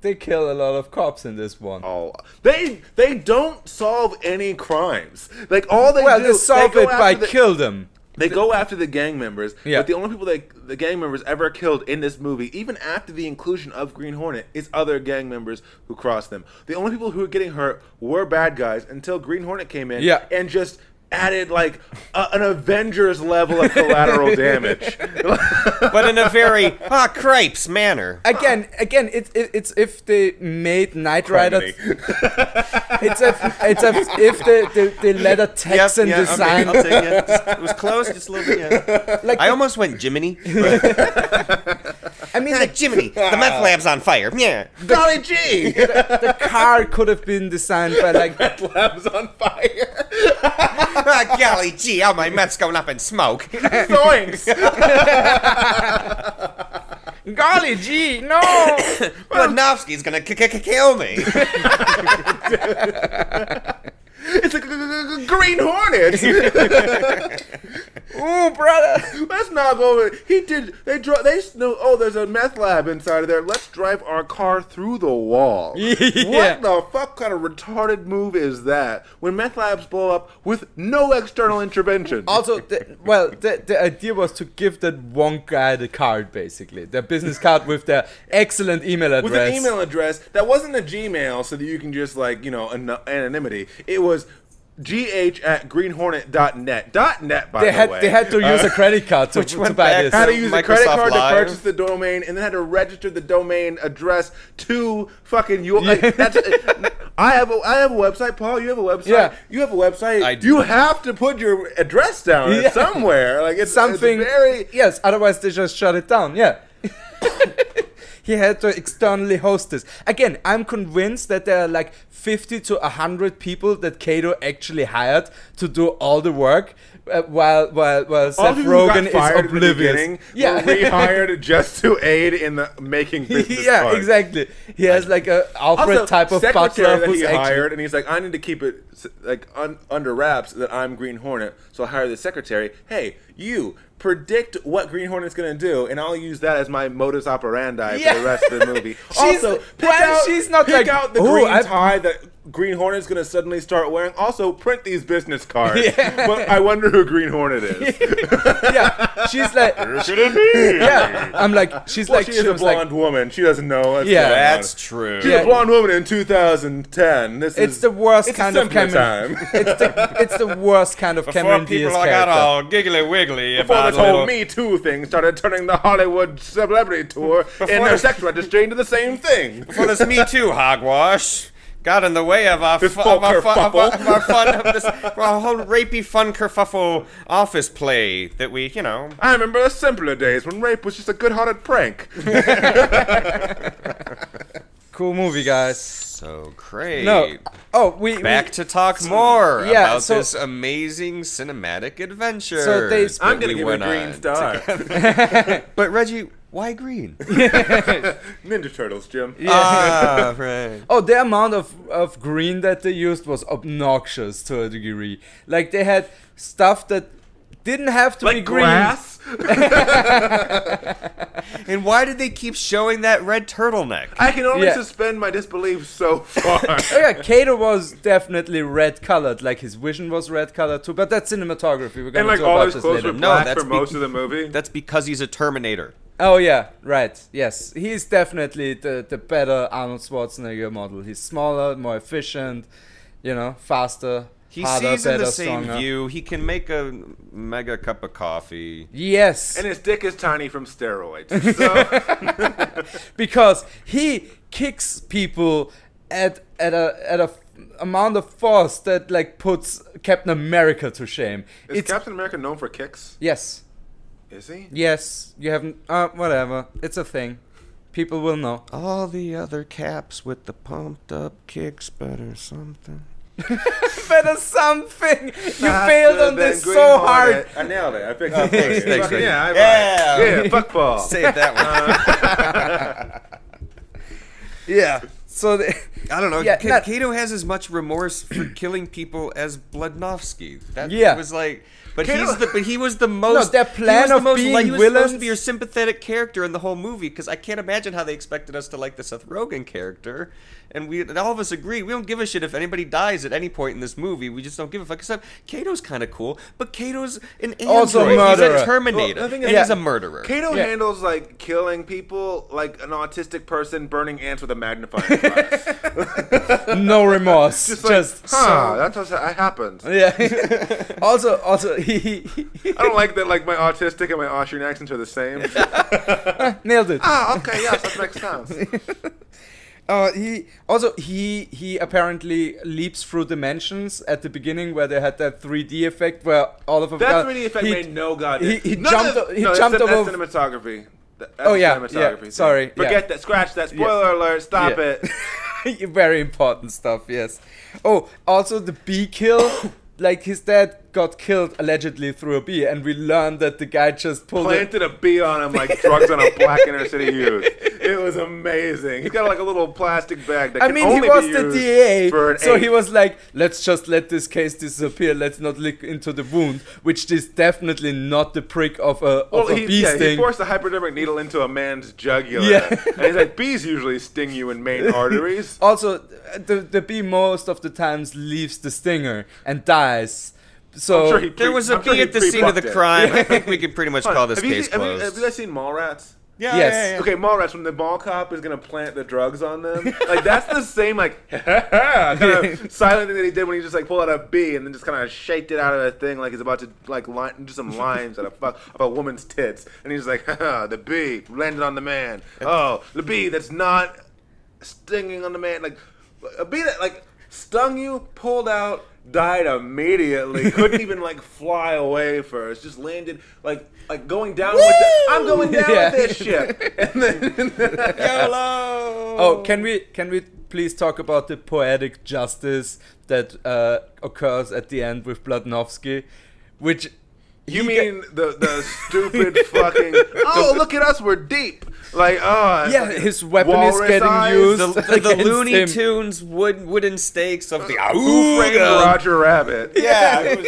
They kill a lot of cops in this one. Oh, they they don't solve any crimes. Like all they well, do, they solve they it by the, kill them. They the, go after the gang members. Yeah. But the only people that the gang members ever killed in this movie, even after the inclusion of Green Hornet, is other gang members who crossed them. The only people who were getting hurt were bad guys until Green Hornet came in yeah. and just added like a, an Avengers level of collateral damage, but in a very ah cripes manner. Again, again, it's it, it's if they made Knight Rider. It's a, it's a, if they they, they let a Texan yep, yeah, design. Okay, I'll take it. Just, it was close, just a little bit. Yeah. Like I the, almost went Jiminy. But. I mean, the Jiminy, the meth lab's on fire. Yeah, golly gee, the, the car could have been designed by like meth lab's on fire. Oh, golly gee, all my meth's going up in smoke. Thanks. Golly gee, no! Bloodnovsky's gonna k-k-k-kill me! It's a Green Hornet! Ooh, brother! Let's not go over. He did. They draw. They know. Oh, there's a meth lab inside of there. Let's drive our car through the wall. Yeah. What the fuck kind of retarded move is that? When meth labs blow up with no external intervention. Also, the, well, the, the idea was to give that one guy the card, basically, their business card with their excellent email address. With an email address that wasn't a Gmail, so that you can just like you know an anonymity. It was. G H at green hornet dot net. Dot net, by they the had, way. They had to use uh, a credit card to, to buy this. Had to use Microsoft a credit card Live. to purchase the domain, and then had to register the domain address to fucking you. Yeah. Like, that's, I have a I have a website, Paul. You have a website. Yeah. You have a website. I do. You have to put your address down yeah. somewhere. Like it's something it's very yes. Otherwise, they just shut it down. Yeah. He had to externally host this. Again, I'm convinced that there are like fifty to a hundred people that Kato actually hired to do all the work uh, while, while, while Seth Rogen is oblivious. Yeah. Were rehired just to aid in the making business Yeah, part. Exactly. He has like a Alfred also, type of butler that he hired and he's like, I need to keep it like un under wraps that I'm Green Hornet, so I hire the secretary. Hey, you... predict what Green Hornet's gonna do, and I'll use that as my modus operandi yeah. for the rest of the movie. Also, pick out, she's not pick like, out the green I've... tie that Green Hornet's gonna suddenly start wearing. Also, print these business cards. Yeah. But I wonder who Green Hornet is. yeah, she's like, yeah. I'm like, she's well, like, she, she is a blonde like, woman. She doesn't know. What's yeah, that's on. true. She's yeah. a blonde woman in two thousand ten. This it's is the worst kind of Cameron. It's the it's the worst kind of Before Cameron Diaz character. People got all giggly wiggly Before about the whole Me Too thing started turning the Hollywood celebrity tour Before and their sex registry into the same thing. Before this Me Too hogwash. Got in the way of our, fu of our, fu of our, of our fun, of this, our whole rapey fun kerfuffle office play that we, you know. I remember the simpler days when rape was just a good-hearted prank. Cool movie, guys. So great. No, oh, we back we, to talk so, more yeah, about so, this amazing cinematic adventure. So they, I'm gonna we give it a green star. But Reggie. Why green? Ninja Turtles, Jim. Yeah. Ah, right. Oh, the amount of, of green that they used was obnoxious to a degree. Like, they had stuff that didn't have to like be green. Grass? And why did they keep showing that red turtleneck? I can only yeah. suspend my disbelief so far. Yeah, Kato was definitely red colored. Like his vision was red colored too. But that's cinematography. We're gonna and like all his clothes were black no, for most of the movie. That's because he's a Terminator. Oh yeah, right. Yes, he's definitely the the better Arnold Schwarzenegger model. He's smaller, more efficient, you know, faster. He harder, sees in the same stronger. view. He can make a mega cup of coffee. Yes, and his dick is tiny from steroids. So. Because he kicks people at at a at a amount of force that like puts Captain America to shame. Is it's, Captain America known for kicks? Yes. Is he? Yes, you haven't. Uh, whatever. It's a thing. People will know. All the other caps with the pumped up kicks, better something. Better something. You failed on this so hard. I nailed it. I picked up. Thanks, thanks, yeah, I yeah, yeah, fuckball. Save that one. Uh, yeah. So the, I don't know. Yeah, K not, Kato has as much remorse for killing people as Bloodnovsky. That yeah. was like. But Kato, he's the but he was the most no, that plan of the most, being like, he was supposed to be your sympathetic character in the whole movie because I can't imagine how they expected us to like the Seth Rogen character, and we and all of us agree we don't give a shit if anybody dies at any point in this movie. We just don't give a fuck. Except Kato's kind of cool, but Kato's an android. Also murderer. He's a Terminator. Well, and yeah. he's a murderer. Kato yeah. handles like killing people like an autistic person burning ants with a magnifying glass. No remorse. Just, like, just huh, so. That's what that happened. Yeah. also, also. I don't like that. Like my autistic and my Austrian accents are the same. Nailed it. Ah, okay, yes, that's next time. Uh, he also he he apparently leaps through dimensions at the beginning where they had that three D effect where all of them. That got, three D effect he, made no goddamn. He, he jumped. Of, he no, jumped over. That's cinematography. The oh yeah, yeah. Thing. Sorry. Forget yeah. that. Scratch that. Spoiler yeah. alert. Stop yeah. it. Very important stuff. Yes. Oh, also the bee kill. Like, his dad got killed allegedly through a bee, and we learned that the guy just pulled planted it. a bee on him like drugs on a black inner city youth. It was amazing. He's got like a little plastic bag that I can mean, only be used. I mean, he was the D A, for an so ape. He was like, "Let's just let this case disappear. Let's not look into the wound," which is definitely not the prick of a, of well, a he, bee yeah, sting. He forced a hypodermic needle into a man's jugular, yeah. and he's like, "Bees usually sting you in main arteries." Also, the the bee most of the times leaves the stinger and dies. So sure there was a I'm bee sure at the scene of the crime. I think we can pretty much call this have case seen, closed. Have you guys seen Mallrats? Yeah, yes. Yeah, yeah. Okay, Mallrats, when the mall cop is gonna plant the drugs on them, like that's the same like kind of silent thing that he did when he just like pulled out a bee and then just kind of shaped it out of a thing like he's about to like line, do some lines out of a, of a woman's tits, and he's like, "The bee landed on the man. Oh, the bee that's not stinging on the man, like a bee that like stung you, pulled out." Died immediately. Couldn't even like fly away first. Just landed like like going down Woo! with the, I'm going down yeah. with this ship. And then, and then YOLO. Oh, can we can we please talk about the poetic justice that uh, occurs at the end with Bloodnovsky, which you mean the the stupid fucking oh look at us, we're deep. Like, oh, yeah, his weapon is getting eyes. used. The, the, the Looney him. Tunes wood, wooden stakes of the Who Framed Roger Rabbit. Yeah, it was,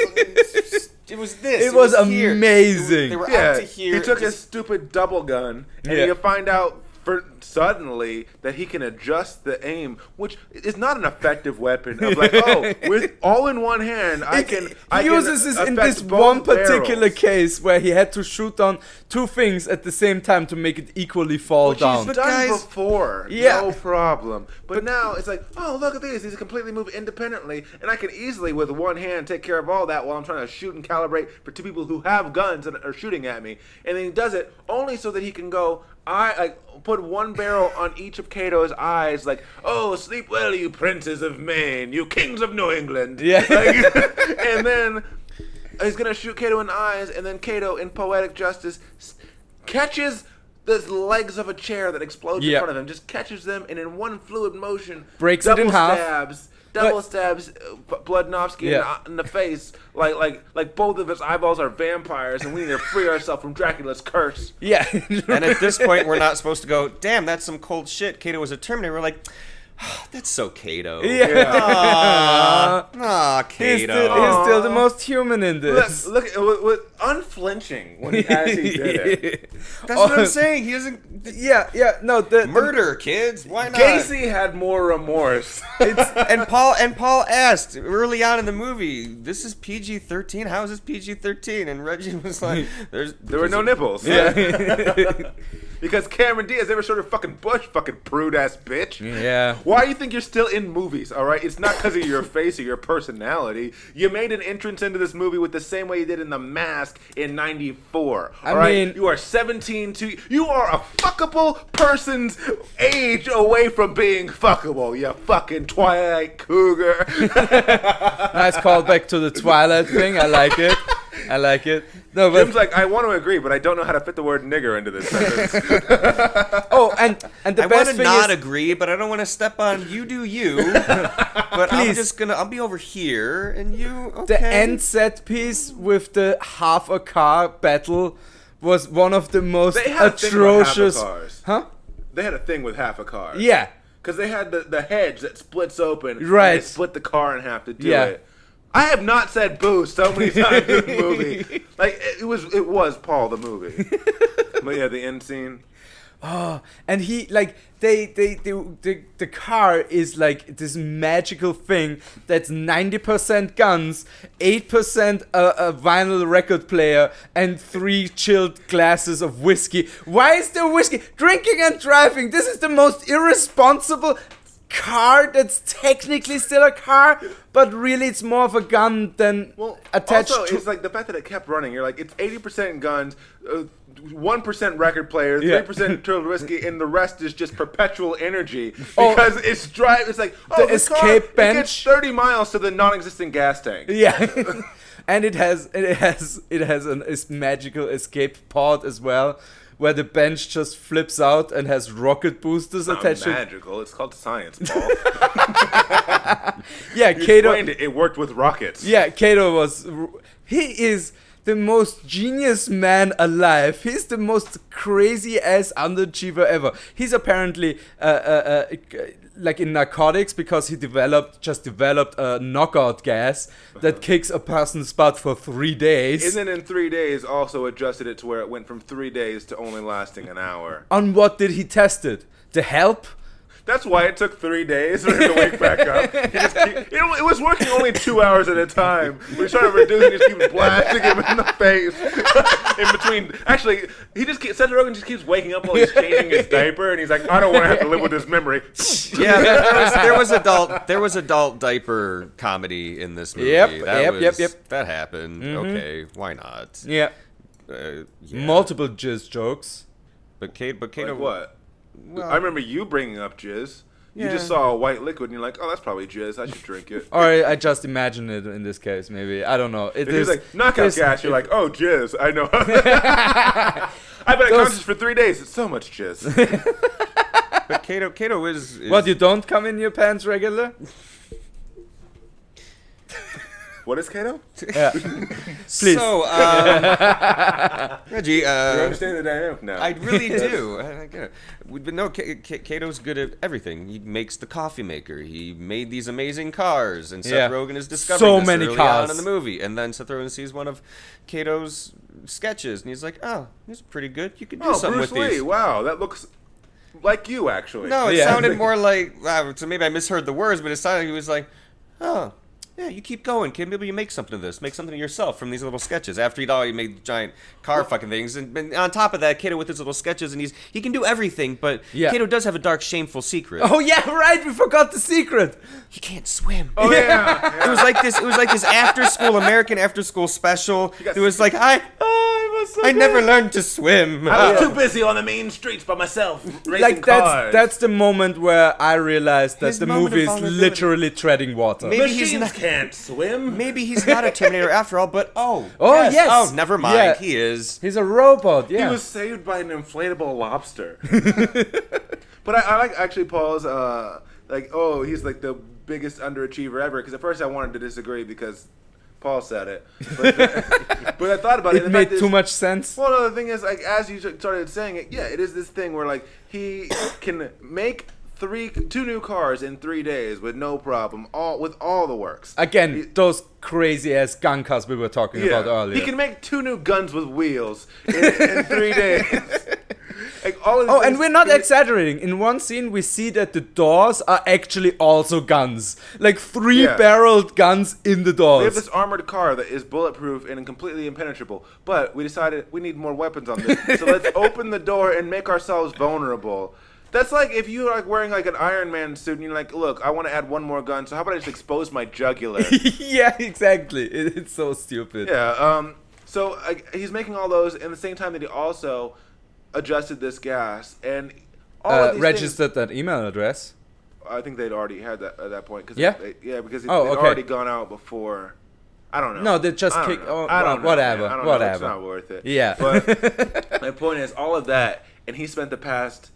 it was this. It, it was, was amazing. It was, they were yeah. out to here. He took his stupid double gun, and yeah. you find out for suddenly that he can adjust the aim, which is not an effective weapon. Of like, oh, with all in one hand, I can. He I uses can this in this one particular barrels. case where he had to shoot down two things at the same time to make it equally fall which down. Which he's done guys, before, yeah. no problem. But, but now it's like, oh, look at these. These completely move independently, and I can easily with one hand take care of all that while I'm trying to shoot and calibrate for two people who have guns and are shooting at me. And then he does it only so that he can go. I like put one barrel on each of Cato's eyes, like, "Oh, sleep well, you princes of Maine, you kings of New England." Yeah. Like, and then he's gonna shoot Kato in the eyes, and then Kato, in poetic justice, catches the legs of a chair that explodes yep. in front of him. Just catches them, and in one fluid motion, breaks it in half. Stabs, Double but, stabs Bloodnovsky yeah. in, in the face, like like like both of his eyeballs are vampires, and we need to free ourselves from Dracula's curse. Yeah, and at this point, we're not supposed to go, "Damn, that's some cold shit. Kato was a Terminator." We're like, oh, "That's so Kato." Yeah, ah, Kato. He's still, he's still the most human in this. Look, look, look unflinching when he, as he did it. That's oh, what I'm saying. He doesn't. Yeah, yeah. No, the murder the, kids. Why not? Gacy had more remorse. It's, and Paul and Paul asked early on in the movie, "This is P G thirteen. How is this P G thirteen?" And Reggie was like, "There's there were no nipples." Yeah. Because Cameron Diaz never showed her fucking bush, fucking prude ass bitch. Yeah. Why do you think you're still in movies? All right, it's not because of your face or your personality. You made an entrance into this movie with the same way you did in The Mask in ninety-four. All I right, mean, you are seventeen to you are a fuckable person's age away from being fuckable. You fucking Twilight cougar. Nice callback to the Twilight thing. I like it. I like it. No, but Jim's like, I want to agree, but I don't know how to fit the word nigger into this sentence. Oh, and, and the I best thing I want to not agree, but I don't want to step on you do you. But please. I'm just going to, I'll be over here, and you, okay. The end set piece with the half a car battle was one of the most they had atrocious. A thing with half a cars. Huh? They had a thing with half a car. Yeah. Because they had the, the hedge that splits open. Right. And they split the car in half to do yeah. it. I have not said boo so many times in the movie. Like it was, it was Paul the movie. But yeah, the end scene. Oh, and he like they they the the, the car is like this magical thing that's ninety percent guns, eight percent a vinyl record player, and three chilled glasses of whiskey. Why is there whiskey? Drinking and driving. This is the most irresponsible car that's technically still a car, but really it's more of a gun than well, attached also, to... It's like the fact that it kept running. You're like, it's eighty percent guns, uh, one percent record player, three percent yeah. turtle whiskey, and the rest is just perpetual energy. Because oh, it's drive. It's like, oh, the escape car, bench. It gets thirty miles to the non-existent gas tank. Yeah. And it has, it has, it has an, a magical escape pod as well, where the bench just flips out and has rocket boosters not attached. Magical. To... It's called science, Paul. Yeah, you Kato. Explained it. It worked with rockets. Yeah, Kato was. He is the most genius man alive. He's the most crazy ass underachiever ever. He's apparently uh, uh, uh, like in narcotics because he developed just developed a knockout gas that kicks a person's butt for three days. And then in three days also adjusted it to where it went from three days to only lasting an hour. On what did he test it? The help? That's why it took three days for him to wake back up. He just keep, it, it was working only two hours at a time. We started reducing, he just keeps blasting him in the face. In between, actually, he just keeps, Seth Rogen just keeps waking up while he's changing his diaper, and he's like, I don't want to have to live with this memory. Yeah, there was, there was adult, there was adult diaper comedy in this movie. Yep, that yep, was, yep, yep. That happened. Mm-hmm. Okay, why not? Yeah. Uh, yeah. Multiple jizz jokes. But Kate, but Kate, like what? Well, I remember you bringing up jizz. Yeah. You just saw a white liquid and you're like, oh, that's probably jizz. I should drink it. Or I, I just imagine it in this case, maybe. I don't know. It is like, knockout gas. You're like, oh, jizz. I know. I've been unconscious for three days. It's so much jizz. But Kato, Kato is, is... What, you don't come in your pants regular? What is Kato? Yeah. Please. So, um, Reggie, uh, do you understand the dynamic? No, I really do. I get it. But no, K K Kato's good at everything. He makes the coffee maker. He made these amazing cars, and Seth yeah. Rogen is discovering so this many early cars on in the movie. And then Seth Rogen sees one of Kato's sketches, and he's like, "Oh, these are pretty good. You could do oh, something Bruce with Lee. These." Wow, that looks. Like you, actually. No, it yeah. sounded more like. Uh, so maybe I misheard the words, but it sounded like he was like, "Oh. Yeah, you keep going, kid. Maybe you make something of this. Make something of yourself from these little sketches." After he'd already made giant car fucking things. And, and on top of that, Kato with his little sketches, and he's he can do everything, but yeah. Kato does have a dark, shameful secret. Oh yeah, right, we forgot the secret. He can't swim. Oh yeah. yeah. yeah. It was like this it was like this after school American after school special. It was like I oh, I, was so I never learned to swim. I was uh, too busy on the main streets by myself racing like that's, cars. That's the moment where I realized that his the movie is literally treading water. Maybe Machines he's not can't swim. Maybe he's not a Terminator after all, but oh. Oh, yes. yes. Oh, never mind. Yeah. He is. He's a robot, yeah. He was saved by an inflatable lobster. But I, I like actually Paul's, uh, like, oh, he's like the biggest underachiever ever. Because at first I wanted to disagree because Paul said it. But, the, but I thought about it. It made too much sense. Well, no, the thing is, like, as you started saying it, yeah, it is this thing where, like, he can make... Three, two new cars in three days with no problem, all with all the works. Again, he, those crazy ass gun cars we were talking yeah. about earlier. He can make two new guns with wheels in, in three days. Like all of oh, and we're not exaggerating. In one scene, we see that the doors are actually also guns, like three-barreled yeah. guns in the doors. We have this armored car that is bulletproof and completely impenetrable, but we decided we need more weapons on this, so let's open the door and make ourselves vulnerable. That's like if you're like wearing like an Iron Man suit and you're like, look, I want to add one more gun, so how about I just expose my jugular? Yeah, exactly. It, it's so stupid. Yeah. Um. So I, he's making all those, and at the same time that he also adjusted this gas and all uh, of these registered things, that email address. I think they'd already had that at that point. Cause yeah. They, yeah, because it, oh, they'd okay. already gone out before. I don't know. No, they just kick. Oh, I don't. Know, whatever. I don't whatever. Know. It's not worth it. Yeah. But my point is all of that, and he spent the past.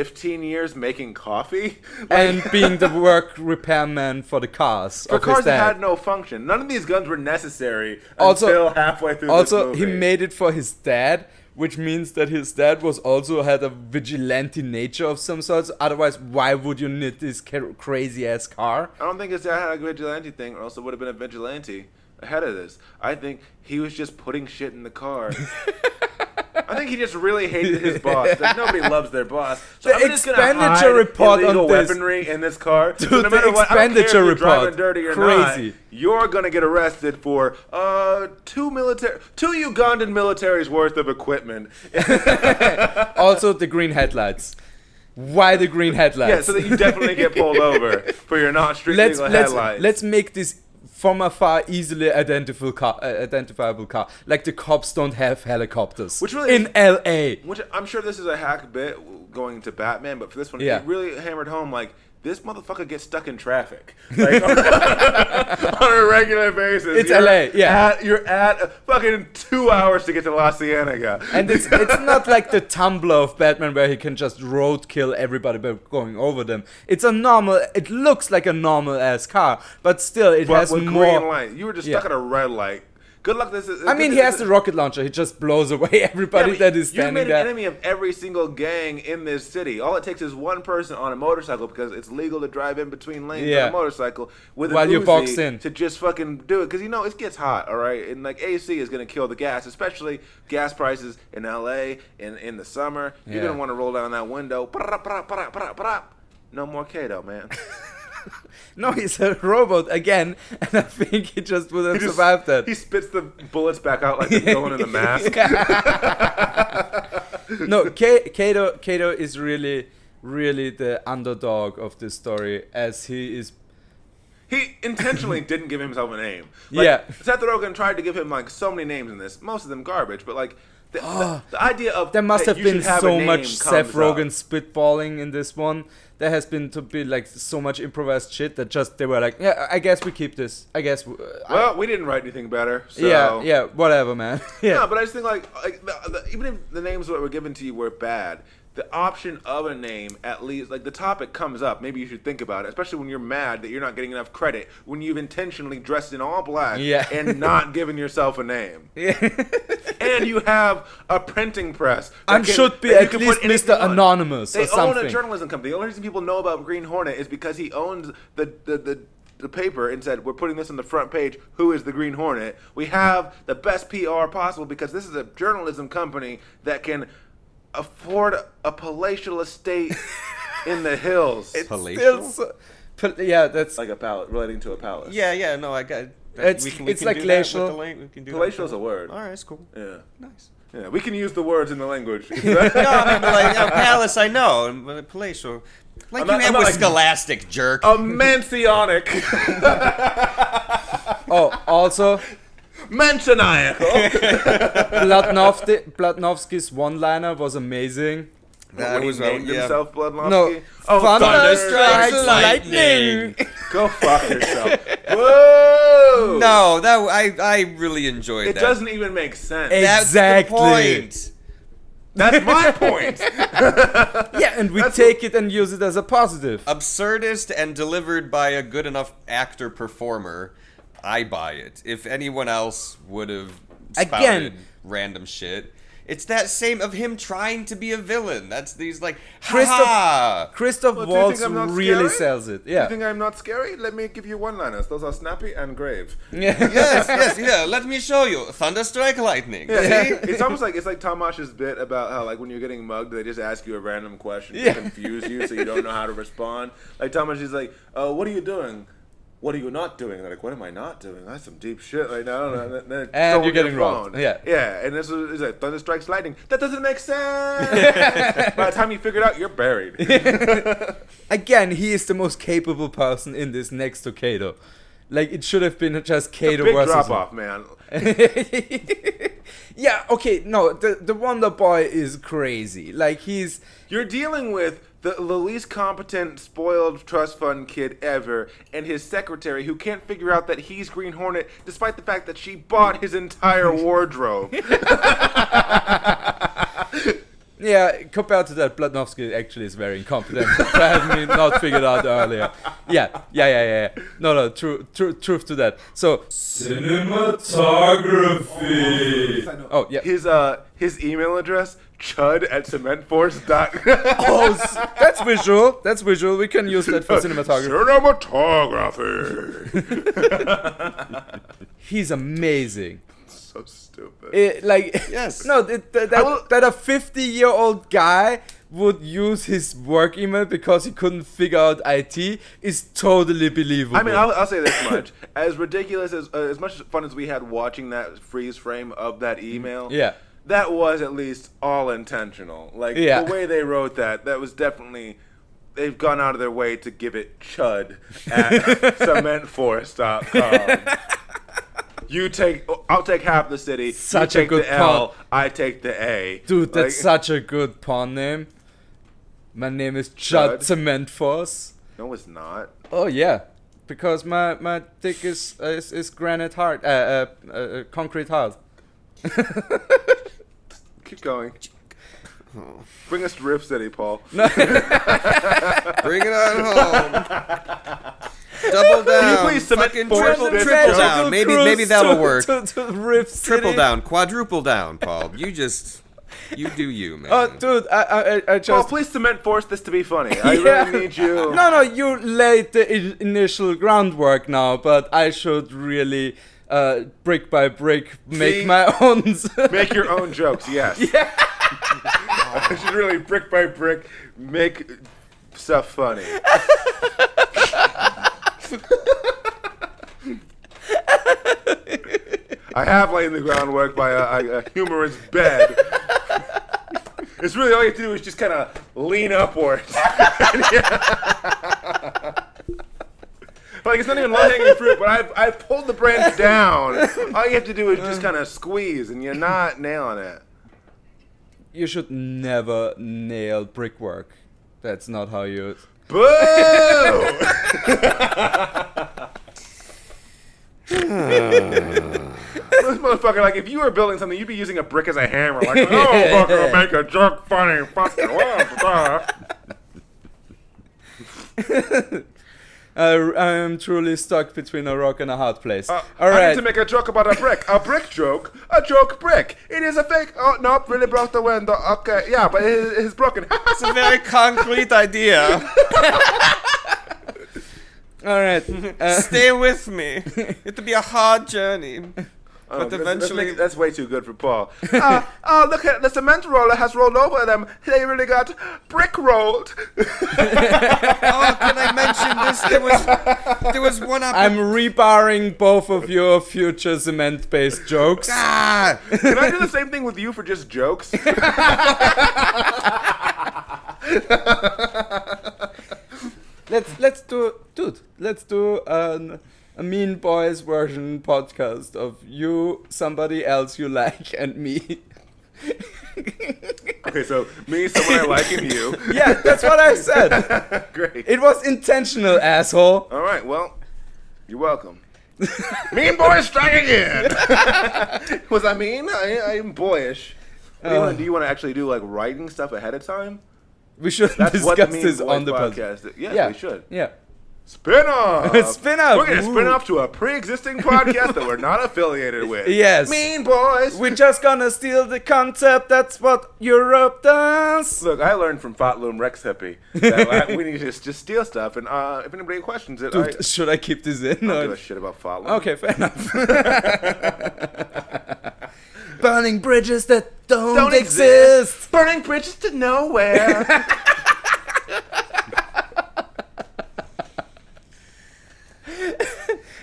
fifteen years making coffee like, and being the work repairman for the cars. For cars that had no function. None of these guns were necessary also, until halfway through. Also, this movie. He made it for his dad, which means that his dad was also had a vigilante nature of some sorts. Otherwise, why would you need this crazy ass car? I don't think his dad had a vigilante thing, or else it would have been a vigilante ahead of this. I think he was just putting shit in the car. I think he just really hated his boss. Like, nobody loves their boss. So the I'm just expenditure report on this weaponry in this car. Dude, so no matter what, I don't care if you're driving dirty or crazy. Not, you're gonna get arrested for uh two military, two Ugandan militaries worth of equipment. Also, the green headlights. Why the green headlights? Yeah, so that you definitely get pulled over for your not street legal let's, headlights. Let's make this. From afar, easily identifiable car, uh, identifiable car. Like the cops don't have helicopters, which really in L A. Which I'm sure this is a hack bit going to Batman, but for this one, yeah. it really hammered home like this motherfucker gets stuck in traffic like, on, on a regular basis. It's L A, yeah. At, you're at uh, fucking two hours to get to La Cienega. And it's, it's not like the Tumblr of Batman where he can just roadkill everybody by going over them. It's a normal, it looks like a normal-ass car, but still it but has with more... green light. You were just yeah. stuck at a red light. Good luck. This is, I mean, this, he has this, the rocket launcher. He just blows away everybody yeah, that is standing there. You made an there. enemy of every single gang in this city. All it takes is one person on a motorcycle because it's legal to drive in between lanes yeah. on a motorcycle with While an you're Uzi boxed in. to just fucking do it. Because, you know, it gets hot, all right? And, like, A C is going to kill the gas, especially gas prices in L A in, in the summer. Yeah. You're going to want to roll down that window. No more Kato, man. No, he's a robot again, and I think he just would have survived that. He spits the bullets back out like the villain in the mask. No, Kato, Kato is really, really the underdog of this story, as he is... He intentionally didn't give himself a name. Like, yeah. Seth Rogen tried to give him, like, so many names in this. Most of them garbage, but, like... The, oh, the, the idea of there must have been have so much Seth Rogen spitballing in this one. There has been to be like so much improvised shit that just they were like, yeah, I guess we keep this. I guess. We, uh, well, I, we didn't write anything better. So. Yeah, yeah, whatever, man. Yeah, no, but I just think like, like the, the, even if the names that were given to you were bad, the option of a name at least, like the topic comes up. Maybe you should think about it, especially when you're mad that you're not getting enough credit when you've intentionally dressed in all black yeah. and not given yourself a name. Yeah. And you have a printing press. I should be at least Mister Anonymous or something. They own a journalism company. The only reason people know about Green Hornet is because he owns the the, the the paper and said, we're putting this on the front page. Who is the Green Hornet? We have the best P R possible because this is a journalism company that can afford a palatial estate in the hills. It's palatial? So, yeah, that's... Like a palace, relating to a palace. Yeah, yeah, no, I got... It's, we can, we it's like glacial. Glacial is a word. All right, it's cool. Yeah. Nice. Yeah, we can use the words in the language. No, I mean, like, uh, palace, I know. And, uh, palatial. Like I'm you not, had I'm with scholastic, like, jerk. A mancionic. Oh, also... Mancioniacal. Bloodnovsky's one-liner was amazing. That when he was named yeah. himself Bloodnovsky? No. Oh, Thunder, Thunder strikes, strikes lightning. lightning. Go fuck yourself. Whoa! No, that I I really enjoyed it that. It doesn't even make sense. Exactly. That's the point. That's my point. Yeah, and we That's take it and use it as a positive. Absurdist and delivered by a good enough actor performer. I buy it. If anyone else would have spouted Again. random shit. It's that same of him trying to be a villain. That's these like ha. Christoph Waltz well, really scary? sells it. Yeah. You think I'm not scary? Let me give you one-liners. Those are snappy and grave. Yeah. Yes, yes, yeah. Let me show you. Thunderstrike lightning. Yeah. Yeah. It's almost like it's like Tomash's bit about how like when you're getting mugged, they just ask you a random question yeah. to confuse you so you don't know how to respond. Like Tomasz is like, "Oh, what are you doing? What are you not doing?" They're like, "What am I not doing? That's some deep shit right now." And, then and you're getting wrong. Yeah. Yeah. And this is like, thunder strikes lightning. That doesn't make sense. By the time you figure it out, you're buried. Again, he is the most capable person in this next to Kato. Like, it should have been just Kato big versus... big drop-off, man. Yeah, okay, no, the, the Wonder Boy is crazy. Like, he's... You're dealing with the, the least competent, spoiled trust fund kid ever and his secretary who can't figure out that he's Green Hornet despite the fact that she bought his entire wardrobe. Yeah, compared to that, Bloodnovsky actually is very incompetent for having me not figured out earlier. Yeah, yeah, yeah, yeah. No, no, true, true, truth to that. So, cinematography. Oh, oh yeah. His uh, his email address, chud at cementforce dot. Oh, that's visual. That's visual. We can use that for cinematography. Cinematography. He's amazing. So stupid. It, like yes, no. It, that that, that a fifty-year-old guy would use his work email because he couldn't figure out I T is totally believable. I mean, I'll, I'll say this much: as ridiculous as uh, as much fun as we had watching that freeze frame of that email, yeah, that was at least all intentional. Like yeah. the way they wrote that, that was definitely. They've gone out of their way to give it chud at cementforce dot com. You take, I'll take half the city. Such you take a good the L, pun. I take the A. Dude, that's like, such a good pun name. My name is Chud Cementforce. No, it's not. Oh yeah, because my my dick is uh, is, is granite hard, uh, uh, uh concrete hard. Keep going. Oh. Bring us to Riff City, Paul. No. Bring it on home. Double down. Can you please submit four triple, triple, triple down. Maybe maybe that'll work. To, to, to Riff City. Triple down, quadruple down, Paul. You just. You do you, man. Oh, dude, I, I, I just... Well, please cement force this to be funny. I yeah. really need you... No, no, you laid the initial groundwork now, but I should really, uh, brick by brick, make See? my own... Make your own jokes, yes. Yeah. I should really, brick by brick, make stuff funny. I have laid the groundwork by a, a humorous bed. It's really all you have to do is just kind of lean upwards. Like, it's not even low-hanging fruit, but I've, I've pulled the branch down. All you have to do is just kind of squeeze, and you're not nailing it. You should never nail brickwork. That's not how you... Boo! This motherfucker, like, if you were building something, you'd be using a brick as a hammer. Like, oh, fucker, make a joke funny. Fuck it. uh, I'm truly stuck between a rock and a hard place. Uh, All right. I need to make a joke about a brick. A brick joke? A joke brick. It is a fake. Oh, no, really broke the window. Okay, yeah, but it is broken. It's a very concrete idea. All right. Uh, Stay with me. It'll be a hard journey. Oh, but eventually... That's, that's way too good for Paul. uh, oh, look at it. The cement roller has rolled over them. They really got brick rolled. Oh, can I mention this? There was, there was one... I'm rebarring both of your future cement-based jokes. Ah! Can I do the same thing with you for just jokes? Let's let's do, dude. Let's do an, a Mean Boys version podcast of you, somebody else you like, and me. Okay, so me, someone I like, and you. Yeah, that's what I said. Great. It was intentional, asshole. All right. Well, you're welcome. Mean Boys strike again. Was I mean? I, I'm boyish. What do you want? Do you want to actually do like writing stuff ahead of time? We should That's discuss what this on the podcast. Yeah, yeah, we should. Yeah. Spin off! Spin off! We're going to spin off to a pre-existing podcast that we're not affiliated with. Yes. Mean Boys! We're just going to steal the concept. That's what Europe does. Look, I learned from Fatloom Rex Hippie that we need to just, just steal stuff. And uh, if anybody questions it, Dude, I... Should I keep this in? I don't or... give a shit about Fatloom. Okay, fair enough. Burning bridges that don't, don't exist. exist. Burning bridges to nowhere.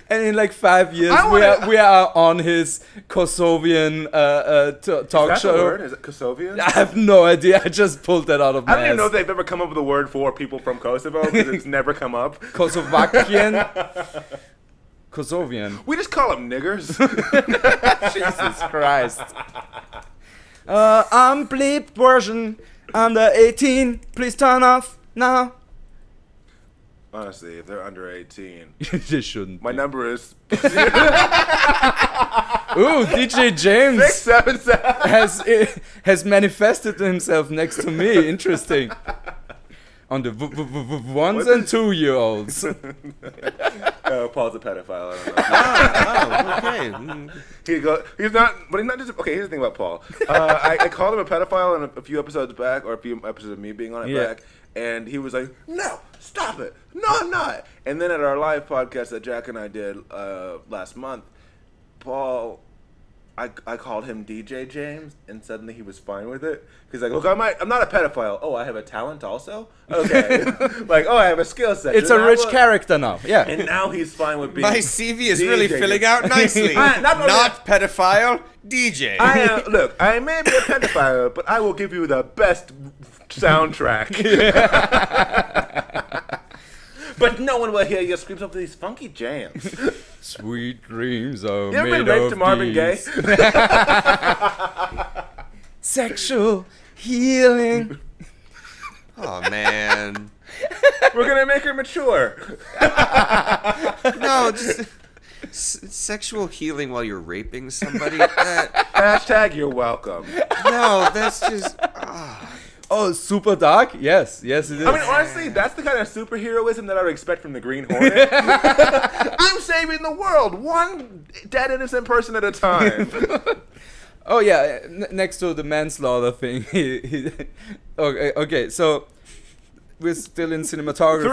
And in like five years, wanna, we, are, we are on his Kosovian uh, uh, talk show. Is that show. The word? Is it Kosovian? I have no idea. I just pulled that out of my I don't ass. even know if they've ever come up with a word for people from Kosovo, because it's never come up. Kosovakian? Kosovian. We just call them niggers. Jesus Christ. Uh, I'm bleeped version. Under eighteen. Please turn off now. Honestly, if they're under eighteen. They shouldn't. My be. number is... Ooh, D J James Six, seven, seven. Has, uh, has manifested himself next to me. Interesting. On the v v v ones and two-year-olds. uh, Paul's a pedophile. I don't know. Ah, oh, okay. He go, he's not, but he's not just, okay, here's the thing about Paul. Uh, I, I called him a pedophile in a, a few episodes back, or a few episodes of me being on it yeah. back, and he was like, no, stop it. No, I'm not. And then at our live podcast that Jack and I did uh, last month, Paul... I, I called him D J James, and suddenly he was fine with it. He's like, look, I might, I'm not a pedophile. Oh, I have a talent also? Okay. Like, oh, I have a skill set. It's a rich what? character now. Yeah. And now he's fine with being My C V is D J really filling out nicely. I, not not pedophile, D J. I am, look, I may be a pedophile, but I will give you the best soundtrack. But no one will hear your screams over these funky jams. Sweet dreams are you ever made been raped of to Marvin Gaye? Sexual healing. Oh, man. We're gonna make her mature. No, just s sexual healing while you're raping somebody. That, hashtag you're welcome. No, that's just. Oh. Oh, super dark? Yes, yes it is. I mean, honestly, that's the kind of superheroism that I would expect from the Green Hornet. I'm saving the world, one dead innocent person at a time. Oh yeah, n next to the manslaughter thing. he, he, okay, okay, so we're still in cinematography.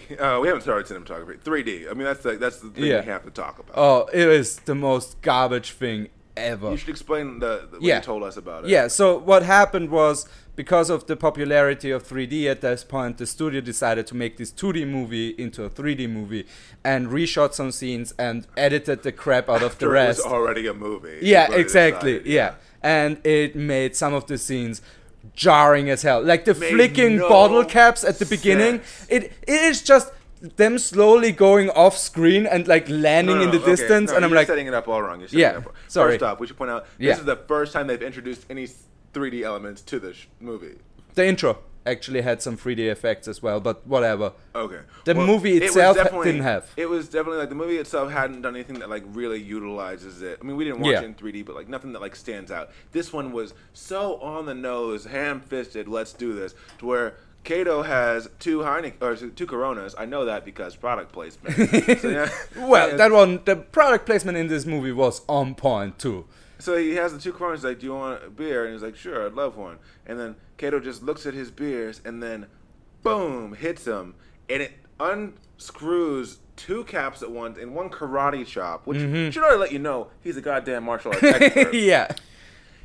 three D. Uh, we haven't started cinematography. three D. I mean, that's the, that's the thing yeah. we have to talk about. Oh, it is the most garbage thing ever. You should explain the, the, what yeah. you told us about it. Yeah. So what happened was, because of the popularity of three D at this point, the studio decided to make this two D movie into a three D movie and reshot some scenes and edited the crap out of the rest. It was already a movie. Yeah, exactly. Decided, yeah. yeah. And it made some of the scenes jarring as hell. Like the made flicking no bottle caps at the sense. beginning. It It is just them slowly going off screen and like landing no, no, in the okay. distance. No, and I'm like... setting it up all wrong. You're setting yeah, it up wrong. Sorry. First off, we should point out, this yeah. is the first time they've introduced any... three D elements to the sh movie. The intro actually had some three D effects as well, but whatever. Okay. The well, movie itself it didn't have. It was definitely like the movie itself hadn't done anything that like really utilizes it. I mean, we didn't watch yeah. it in three D, but like nothing that like stands out. This one was so on the nose, ham-fisted, let's do this, to where Kato has two Heine or two Coronas. I know that because product placement. So, yeah. Well, yeah. that one, the product placement in this movie was on point too. So he has the two Coronas, like, do you want a beer? And he's like, sure, I'd love one. And then Kato just looks at his beers and then, boom, hits him. And it unscrews two caps at once in one karate chop, which mm-hmm. should already let you know he's a goddamn martial arts expert. Yeah.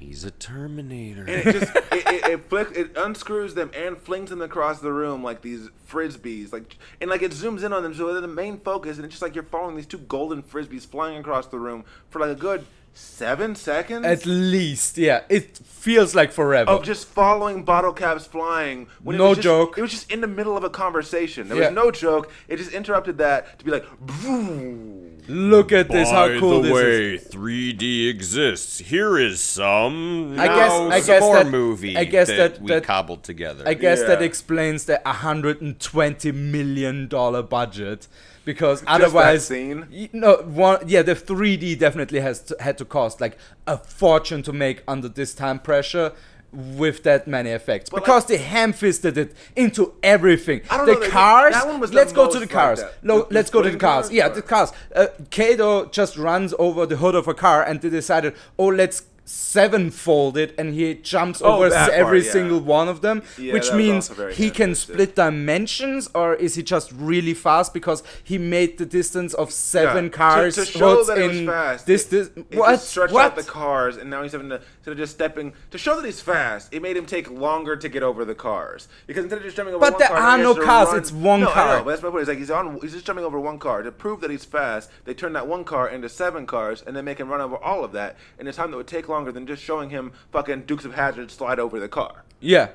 He's a Terminator. And it just, it, it, it, flick, it unscrews them and flings them across the room like these Frisbees. Like, and like it zooms in on them, so they're the main focus. And it's just like you're following these two golden Frisbees flying across the room for like a good... Seven seconds? At least, yeah. It feels like forever. Of just following bottle caps flying. When no it was just, joke. It was just in the middle of a conversation. There yeah. was no joke. It just interrupted that to be like, vroom. Look at By this, how cool this way, is. By the way, three D exists. Here is some I guess, I guess more that, movie I guess that, that we that, cobbled together. I guess yeah. that explains the one hundred twenty million dollar budget. Because just otherwise, scene? You know, one, yeah, the three D definitely has to, had to cost like a fortune to make under this time pressure with that many effects. But because like, they ham-fisted it into everything. I don't the know, cars, that one was let's go to the cars. Like no, let's go to the cars. cars. Yeah, the cars. Uh, Kato just runs over the hood of a car and they decided, oh, let's sevenfold it, and he jumps oh, over every part, yeah. single one of them, yeah, which means he can split dimensions, or is he just really fast because he made the distance of seven yeah. cars to, to show that in it was fast. This, this it, it what? Just stretched what? out the cars, and now he's having to instead of just stepping to show that he's fast. It made him take longer to get over the cars because instead of just jumping over but one there car, are no cars. Run. It's one no, car. I know, but that's my point. It's like he's on. He's just jumping over one car to prove that he's fast. They turn that one car into seven cars, and then make him run over all of that in a time that would take longer than just showing him fucking Dukes of Hazzard slide over the car. Yeah.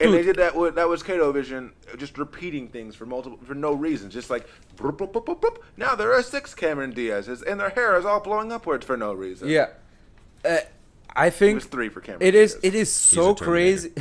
And Dude. they did that with, that was Kato Vision, just repeating things for multiple, for no reason. Just like, boop, boop, boop, boop, boop. Now there are six Cameron Diazes, and their hair is all blowing upwards for no reason. Yeah. Uh, I think it was three for Cameron it Diaz. Is, it is so crazy.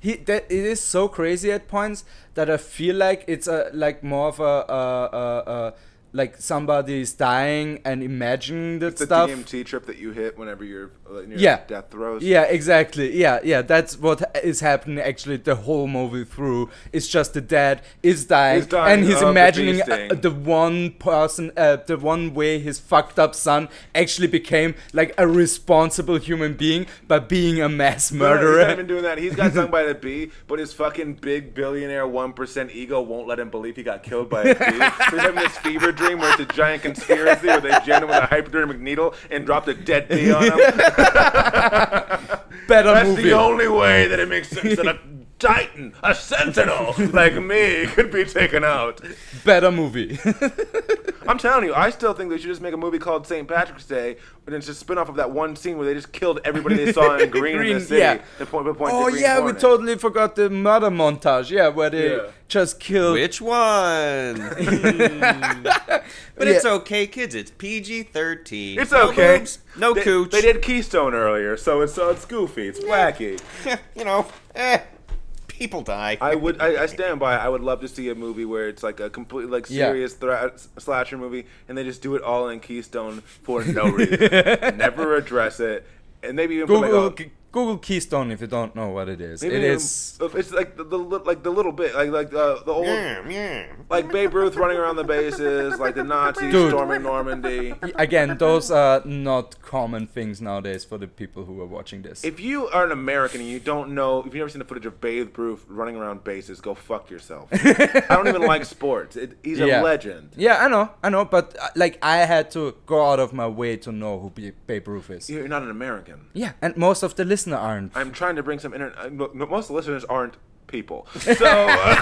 he, that, it is so crazy at points that I feel like it's a, like more of a, a, a, a like somebody is dying and imagine that it's stuff. It's the D M T trip that you hit whenever you're in your yeah. death throes. Yeah, exactly. Yeah, yeah. That's what is happening actually the whole movie through. It's just the dad is dying, he's dying and he's imagining the, uh, the one person, uh, the one way his fucked up son actually became like a responsible human being by being a mass murderer. No, he's not even doing that. He's got stung by the bee, but his fucking big billionaire one percent ego won't let him believe he got killed by a bee. He's having this fever dream. Where it's a giant conspiracy where they jammed him with a hypodermic needle and dropped a dead bee on him. Better That's movie. the only way that it makes sense that a titan, a sentinel like me could be taken out. Better movie. I'm telling you, I still think they should just make a movie called Saint Patrick's Day, but it's a spin-off of that one scene where they just killed everybody they saw in green, green in the city. Yeah. The point, the point, oh, the yeah, Hornet. We totally forgot the murder montage, yeah, where they yeah. just killed... Which one? But yeah. it's okay, kids. It's P G thirteen. It's no okay. Boobs, no they, cooch. They did Keystone earlier, so it's, uh, it's goofy. It's wacky. You know, eh. People die. I would. I, I stand by it. I would love to see a movie where it's like a complete, like serious yeah. thr slasher movie, and they just do it all in Keystone for no reason. Never address it, and maybe even Google, put like, oh, Google Keystone if you don't know what it is. Maybe it even, is. It's like the, the like the little bit like like uh, the old yeah, yeah. like Babe Ruth running around the bases, like the Nazis Dude. storming Normandy. Again, those are not common things nowadays for the people who are watching this. If you are an American and you don't know, if you've never seen the footage of Babe Ruth running around bases, go fuck yourself. I don't even like sports. It, he's yeah. a legend. Yeah, I know, I know, but uh, like I had to go out of my way to know who Babe Ruth is. You're not an American. Yeah, and most of the listeners aren't. I'm trying to bring some internet. Most listeners aren't people. So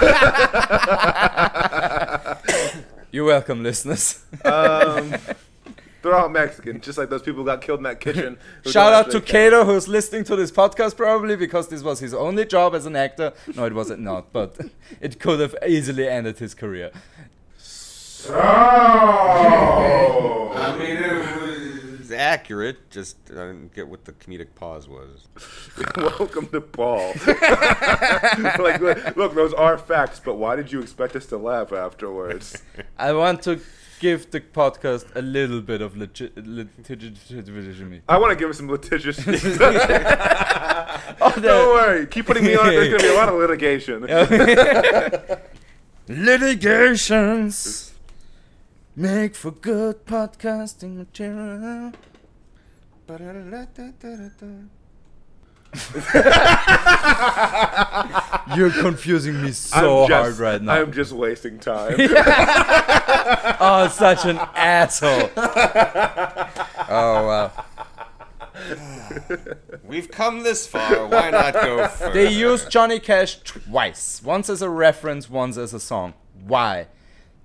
you're welcome, listeners. Um, they're all Mexican, just like those people who got killed in that kitchen. Shout out to Kato, who's listening to this podcast probably because this was his only job as an actor. No, it wasn't not, but it could have easily ended his career. So I mean, it was accurate, just I didn't get what the comedic pause was. Welcome to Paul. Like, look, look, those are facts, but why did you expect us to laugh afterwards? I want to give the podcast a little bit of legit. I want to give it some litigious. Oh, don't worry, keep putting me on it. There's going to be a lot of litigation. Litigations make for good podcasting material. You're confusing me so just, hard right now. I'm just wasting time. Oh, such an asshole. Oh, wow. We've come this far. Why not go further? They used Johnny Cash twice. Once as a reference, once as a song. Why?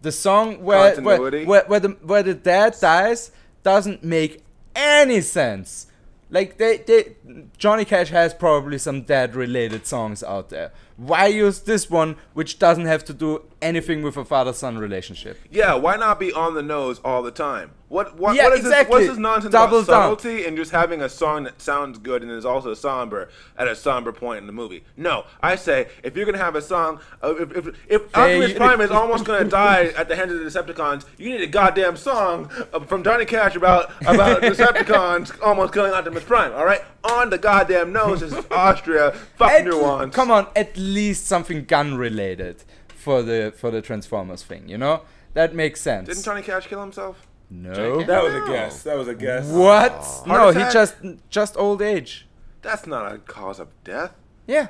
The song where where, where where the where the dad dies doesn't make any sense. Like they, they Johnny Cash has probably some dad related songs out there. Why use this one which doesn't have to do anything with a father son relationship? Yeah, why not be on the nose all the time? What what, yeah, what is exactly. this what's this nonsense Double about subtlety down. and just having a song that sounds good and is also somber at a somber point in the movie? No, I say if you're gonna have a song, uh, if if, if hey, Optimus Prime is almost gonna die at the hands of the Decepticons, you need a goddamn song uh, from Johnny Cash about about Decepticons almost killing Optimus Prime. All right, on the goddamn nose. This is Austria. Fuck nuance. Come on, at least something gun related for the for the Transformers thing. You know that makes sense. Didn't Johnny Cash kill himself? No, that was a guess. That was a guess. What? Aww. No, he just just old age. That's not a cause of death. Yeah,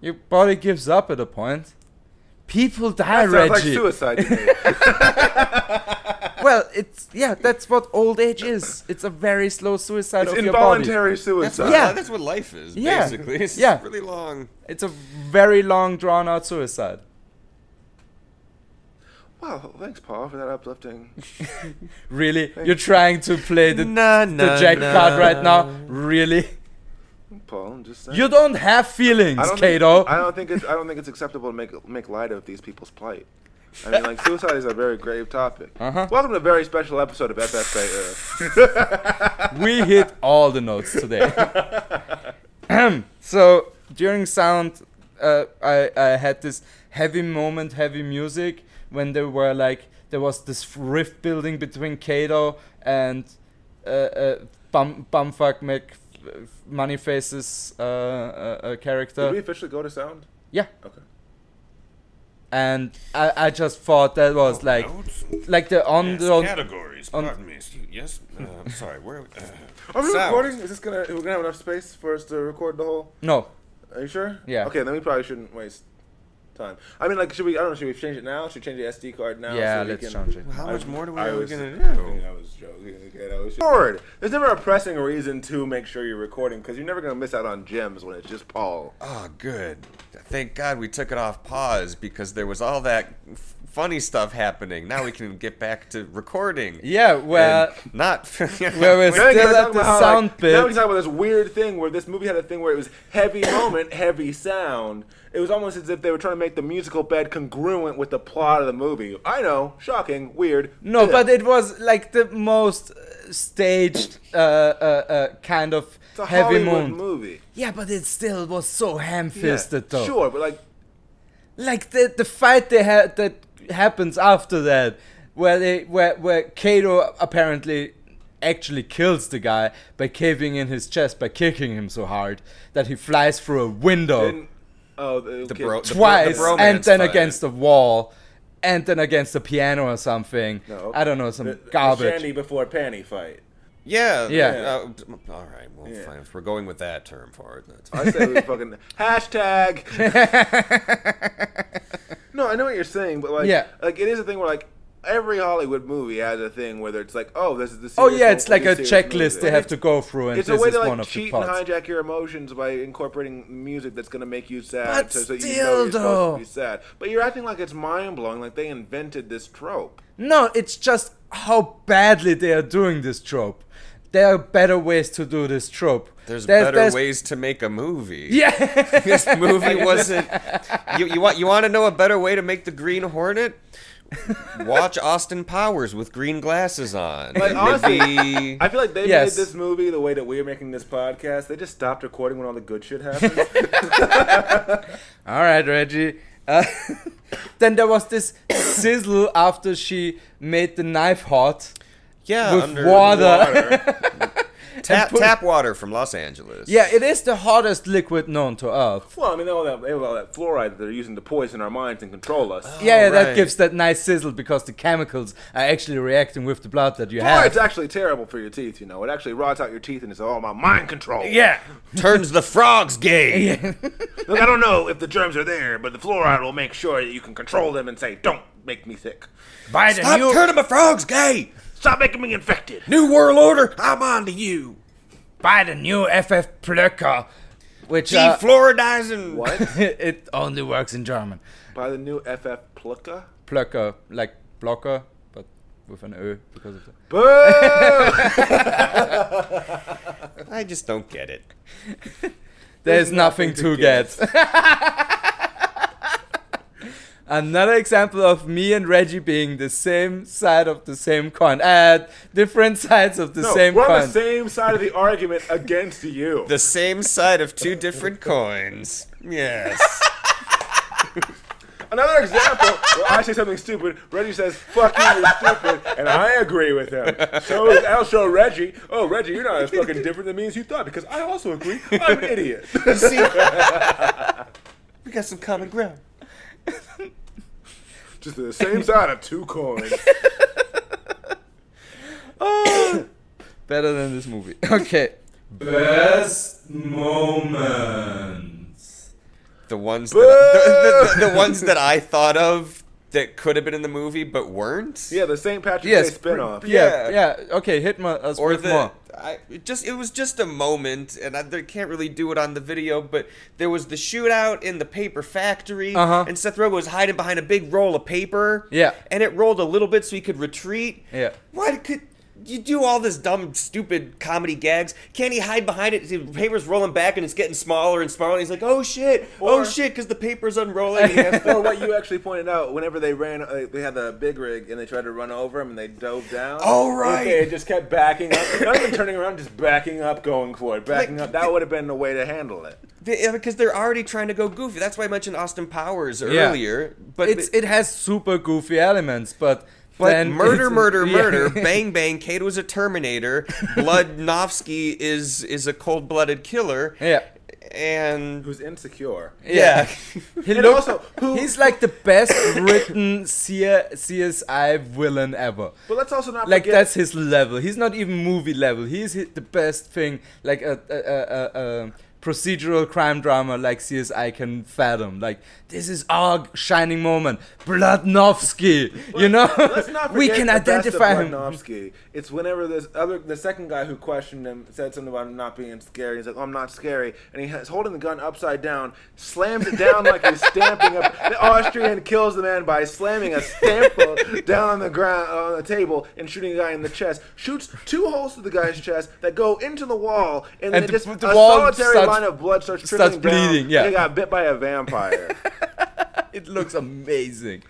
your body gives up at a point. People die, that sounds Reggie. Like suicide to me. Well, it's yeah. That's what old age is. It's a very slow suicide. It's of involuntary your body. suicide. That's, yeah, that's what life is. Yeah. Basically, it's yeah. really long. It's a very long, drawn-out suicide. Wow, thanks, Paul, for that uplifting. Really? Thanks. You're trying to play the, nah, nah, the Jack nah. card right now? Really? Paul, I'm just saying. You don't have feelings, I don't Kato. Think, I don't think it's. I don't think it's acceptable to make make light of these people's plight. I mean, like, suicide is a very grave topic. Uh-huh. Welcome to a very special episode of F F P Ö. We hit all the notes today. So during sound, uh, I I had this heavy moment, heavy music. When there were like there was this rift building between Kato and uh, uh, Bum Bumfuck Mac Moneyface's uh, uh, uh, character. Did we officially go to sound? Yeah. Okay. And I, I just thought that was oh, like notes? like the on yes, the on, categories. On Pardon me. Yes. Uh, I'm sorry. Where are we, uh, are we recording? Is this gonna? We're gonna have enough space for us to record the whole? No. Are you sure? Yeah. Okay, then we probably shouldn't waste time. I mean, like, should we? I don't know. Should we change it now? Should we change the S D card now? Yeah, so let's can, change it. Well, how much I, more do we I are was, we gonna do? I was joking. Okay, I was just Lord, there's never a pressing reason to make sure you're recording because you're never gonna miss out on gems when it's just Paul. Oh, good. Thank God we took it off pause because there was all that funny stuff happening. Now we can get back to recording. Yeah, well, not you know, where we're still at the how, sound like, bit. Now we talk about this weird thing where this movie had a thing where it was heavy moment, heavy sound. It was almost as if they were trying to make the musical bed congruent with the plot of the movie. I know, shocking, weird. No, yeah. But it was like the most staged uh, uh, uh, kind of it's a heavy moment movie. Yeah, but it still was so ham-fisted, yeah, though. Sure, but like. Like the the fight they had that happens after that, where they where where Kato apparently actually kills the guy by caving in his chest by kicking him so hard that he flies through a window. Didn't, oh, the, the bro, twice the bro, the and then fight. Against the wall, and then against the piano or something. No, okay. I don't know, some the, garbage. The shandy before panty fight. Yeah. Yeah. Uh, all right. Well, yeah. Fine. If we're going with that term for it, that's fine. I say we fucking hashtag. No, I know what you're saying, but like, yeah. Like it is a thing where like every Hollywood movie has a thing where it's like, oh, this is the. Oh yeah, it's like a checklist they have to go through, and it's a way to like cheat and hijack your emotions by incorporating music that's gonna make you sad, so you know you're supposed to be sad. But you're acting like it's mind blowing, like they invented this trope. No, it's just how badly they are doing this trope. There are better ways to do this trope. There's, there's better there's... ways to make a movie. Yeah. This movie wasn't... You, you, want, you want to know a better way to make The Green Hornet? Watch Austin Powers with green glasses on. Like, honestly, maybe... I feel like they yes. made this movie the way that we're making this podcast. They just stopped recording when all the good shit happened. All right, Reggie. Uh, then there was this sizzle after she made the knife hot. Yeah, with under water. water. tap, put, tap water from Los Angeles. Yeah, it is the hottest liquid known to Earth. Well, I mean, all that, all that fluoride that they're using to poison our minds and control us. Oh, yeah, yeah right. That gives that nice sizzle because the chemicals are actually reacting with the blood that you have. Fluoride's actually terrible for your teeth, you know. It actually rots out your teeth and it's all my mind control. Yeah. Turns the frogs gay. Yeah. Look, I don't know if the germs are there, but the fluoride will make sure that you can control them and say, don't make me sick. By the Stop turning my frogs gay. Stop making me infected. New World Order, I'm on to you. Buy the new F F P Ö, which uh, defluoridizing. What? It only works in German. Buy the new F F P Ö? Plöcker, like blocker, but with an Ö because of the... Boo! I just don't get it. There's, There's nothing, nothing to, to get. get. Another example of me and Reggie being the same side of the same coin. Uh, different sides of the no, same we're coin. We're on the same side of the argument against you. The same side of two different coins. Yes. Another example where I say something stupid, Reggie says, fuck you, you're stupid, and I agree with him. So I'll show Reggie, oh, Reggie, you're not as fucking different than me as you thought, because I also agree, I'm an idiot. See, we got some common ground. Just the same side of two coins. Oh, better than this movie. Okay. Best moments. The ones that I, the, the, the, the ones that I thought of that could have been in the movie but weren't. Yeah, the Saint Patrick's yes, Day spinoff. Yeah, yeah. yeah. Okay, hit my uh, or the more. I it just it was just a moment, and I they can't really do it on the video. But there was the shootout in the paper factory, uh -huh. and Seth Rogen was hiding behind a big roll of paper. Yeah, and it rolled a little bit so he could retreat. Yeah, why could you do all this dumb, stupid comedy gags? Can't he hide behind it? The paper's rolling back, and it's getting smaller and smaller. And he's like, "Oh shit, or, oh shit," because the paper's unrolling. Or well, what you actually pointed out, whenever they ran, uh, they had the big rig, and they tried to run over him, and they dove down. All right, okay, it just kept backing up. Not even turning around, just backing up, going for it, backing like, up. That would have been the way to handle it. They, because they're already trying to go goofy. That's why I mentioned Austin Powers yeah. earlier. But it's, it has super goofy elements, but... But then murder, murder, murder, yeah. Bang, bang, Kato is a Terminator, Bloodnovsky is is a cold-blooded killer. Yeah. And... Who's insecure. Yeah. yeah. He and also, who, he's like the best written C S I villain ever. But let's also not like forget... Like, that's his level. He's not even movie level. He's the best thing, like a... a, a, a, a procedural crime drama like C S I can fathom. Like, this is our shining moment. Bloodnovsky, well, you know? Let's not we can the identify best of Bloodnovsky. Him. It's whenever this other, the second guy who questioned him said something about him not being scary. He's like, oh, I'm not scary. And he's holding the gun upside down, slams it down like he's stamping up. The Austrian kills the man by slamming a stamper down on the ground, on the table, and shooting a guy in the chest. Shoots two holes through the guy's chest that go into the wall, and, and then the, just the a solitary starts, line of blood starts trickling down. Yeah. They got bit by a vampire. It looks amazing.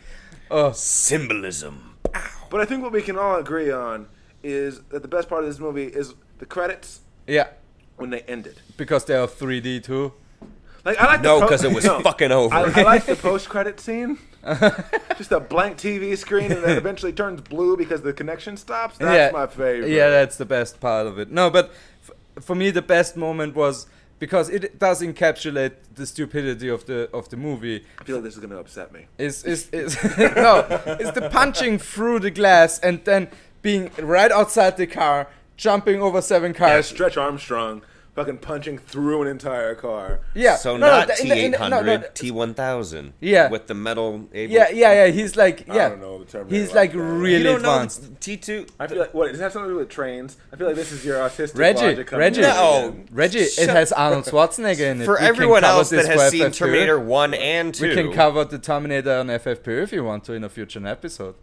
Oh, symbolism. But I think what we can all agree on is that the best part of this movie is the credits. Yeah. When they ended. Because they are three D too. Like, I like no, because it was no, fucking over. I, I like the post-credit scene. Just a blank T V screen, and then eventually turns blue because the connection stops. That's yeah. my favorite. Yeah, that's the best part of it. No, but f for me, the best moment was because it does encapsulate the stupidity of the of the movie. I feel like this is gonna upset me. Is is is no? It's the punching through the glass and then being right outside the car, jumping over seven cars. Yeah, Stretch Armstrong. Fucking punching through an entire car. Yeah. So no, not no, T eight hundred, no, no. T one thousand. Yeah. With the metal. Able yeah, yeah, yeah. He's like, yeah. I don't know the term. He's like, like really you advanced. Don't know T two. I feel like, what, does it have something to do with trains? I feel like this is your autistic Reggie, logic. Reggie, no. Reggie, it has Arnold Schwarzenegger in it. For we everyone else that has seen F F P. Terminator one and two. We can cover the Terminator on F F P Ö if you want to in a future episode.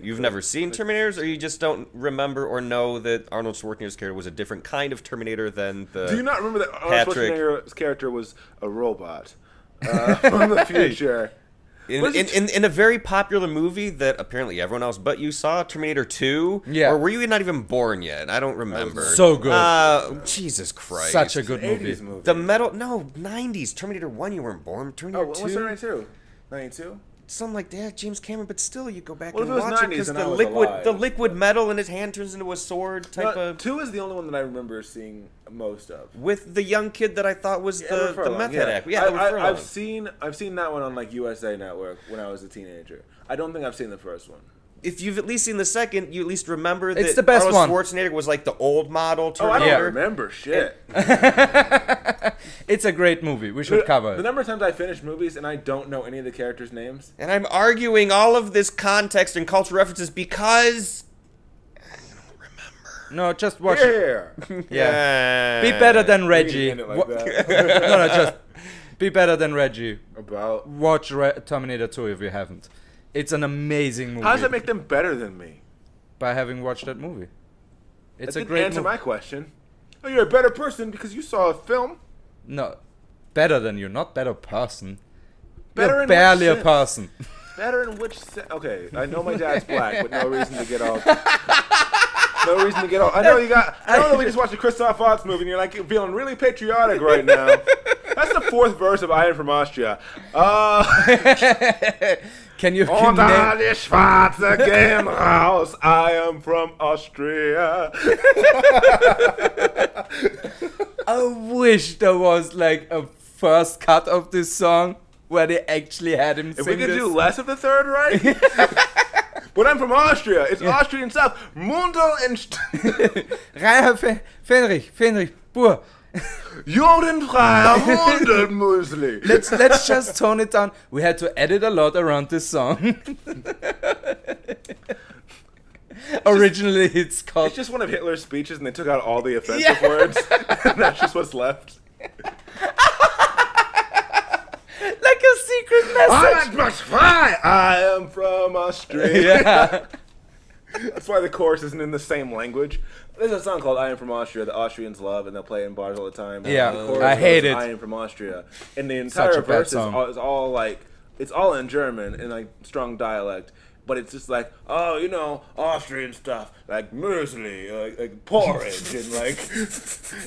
You've never seen Terminators, or you just don't remember or know that Arnold Schwarzenegger's character was a different kind of Terminator than the. Do you not remember that Arnold Patrick... Schwarzenegger's character was a robot uh, from the future? In, in, in, in a very popular movie that apparently everyone else but you saw, Terminator two? Yeah. Or were you not even born yet? I don't remember. So good. Uh, Jesus Christ. Such a good movie. movie. The metal. No, nineties. Terminator one, you weren't born. Terminator two. Oh, what's Terminator two? ninety-two? Some like that, yeah, James Cameron, but still, you go back well, and watch it because the liquid, alive. the liquid metal in his hand turns into a sword type no, of. Two is the only one that I remember seeing most of. With the young kid that I thought was yeah, the, the meth head yeah. actor. Yeah, I, I, I've seen, I've seen that one on like U S A Network when I was a teenager. I don't think I've seen the first one. If you've at least seen the second, you at least remember that it's the best Arnold one. Schwarzenegger was like the old model Terminator. Oh, I don't remember shit. It, it's a great movie. We should the, cover it. The number of times I finish movies and I don't know any of the characters' names. And I'm arguing all of this context and cultural references because I don't remember. No, just watch yeah. it. Yeah. Be better than Reggie. Like no, no, just be better than Reggie. About watch Re Terminator two if you haven't. It's an amazing movie. How does that make them better than me? By having watched that movie. It's that a great answer movie. My question. Oh, you're a better person because you saw a film. No, better than you, not better person. Better you're in barely a sense? person. Better in which? Se okay, I know my dad's black, but no reason to get all. No reason to get all. I know you got. I know that we just watched a Christoph Waltz movie, and you're like feeling really patriotic right now. That's the fourth verse of "I Am from Austria." Uh, can you? Can Unter die Schwarze gehen raus. I am from Austria. I wish there was like a first cut of this song where they actually had him. If sing we could this. do less of the third, right? But I'm from Austria. It's yeah. Austrian stuff. Mundel and Reiner Fenrich, Fenrich, Buhr. Judenfreier Mundelmusli. Let's let's just tone it down. We had to edit a lot around this song. It's Originally, just, it's called. It's just one of Hitler's speeches, and they took out all the offensive yeah. words. And that's just what's left. Like a secret message. I am from Austria. Yeah. That's why the chorus isn't in the same language. There's a song called I Am From Austria that Austrians love, and they'll play in bars all the time. Yeah, the I hate it. I am from Austria. And the entire verse is all, is all like, it's all in German and like strong dialect. But it's just like, oh, you know, Austrian stuff, like muesli, like, like porridge, and like,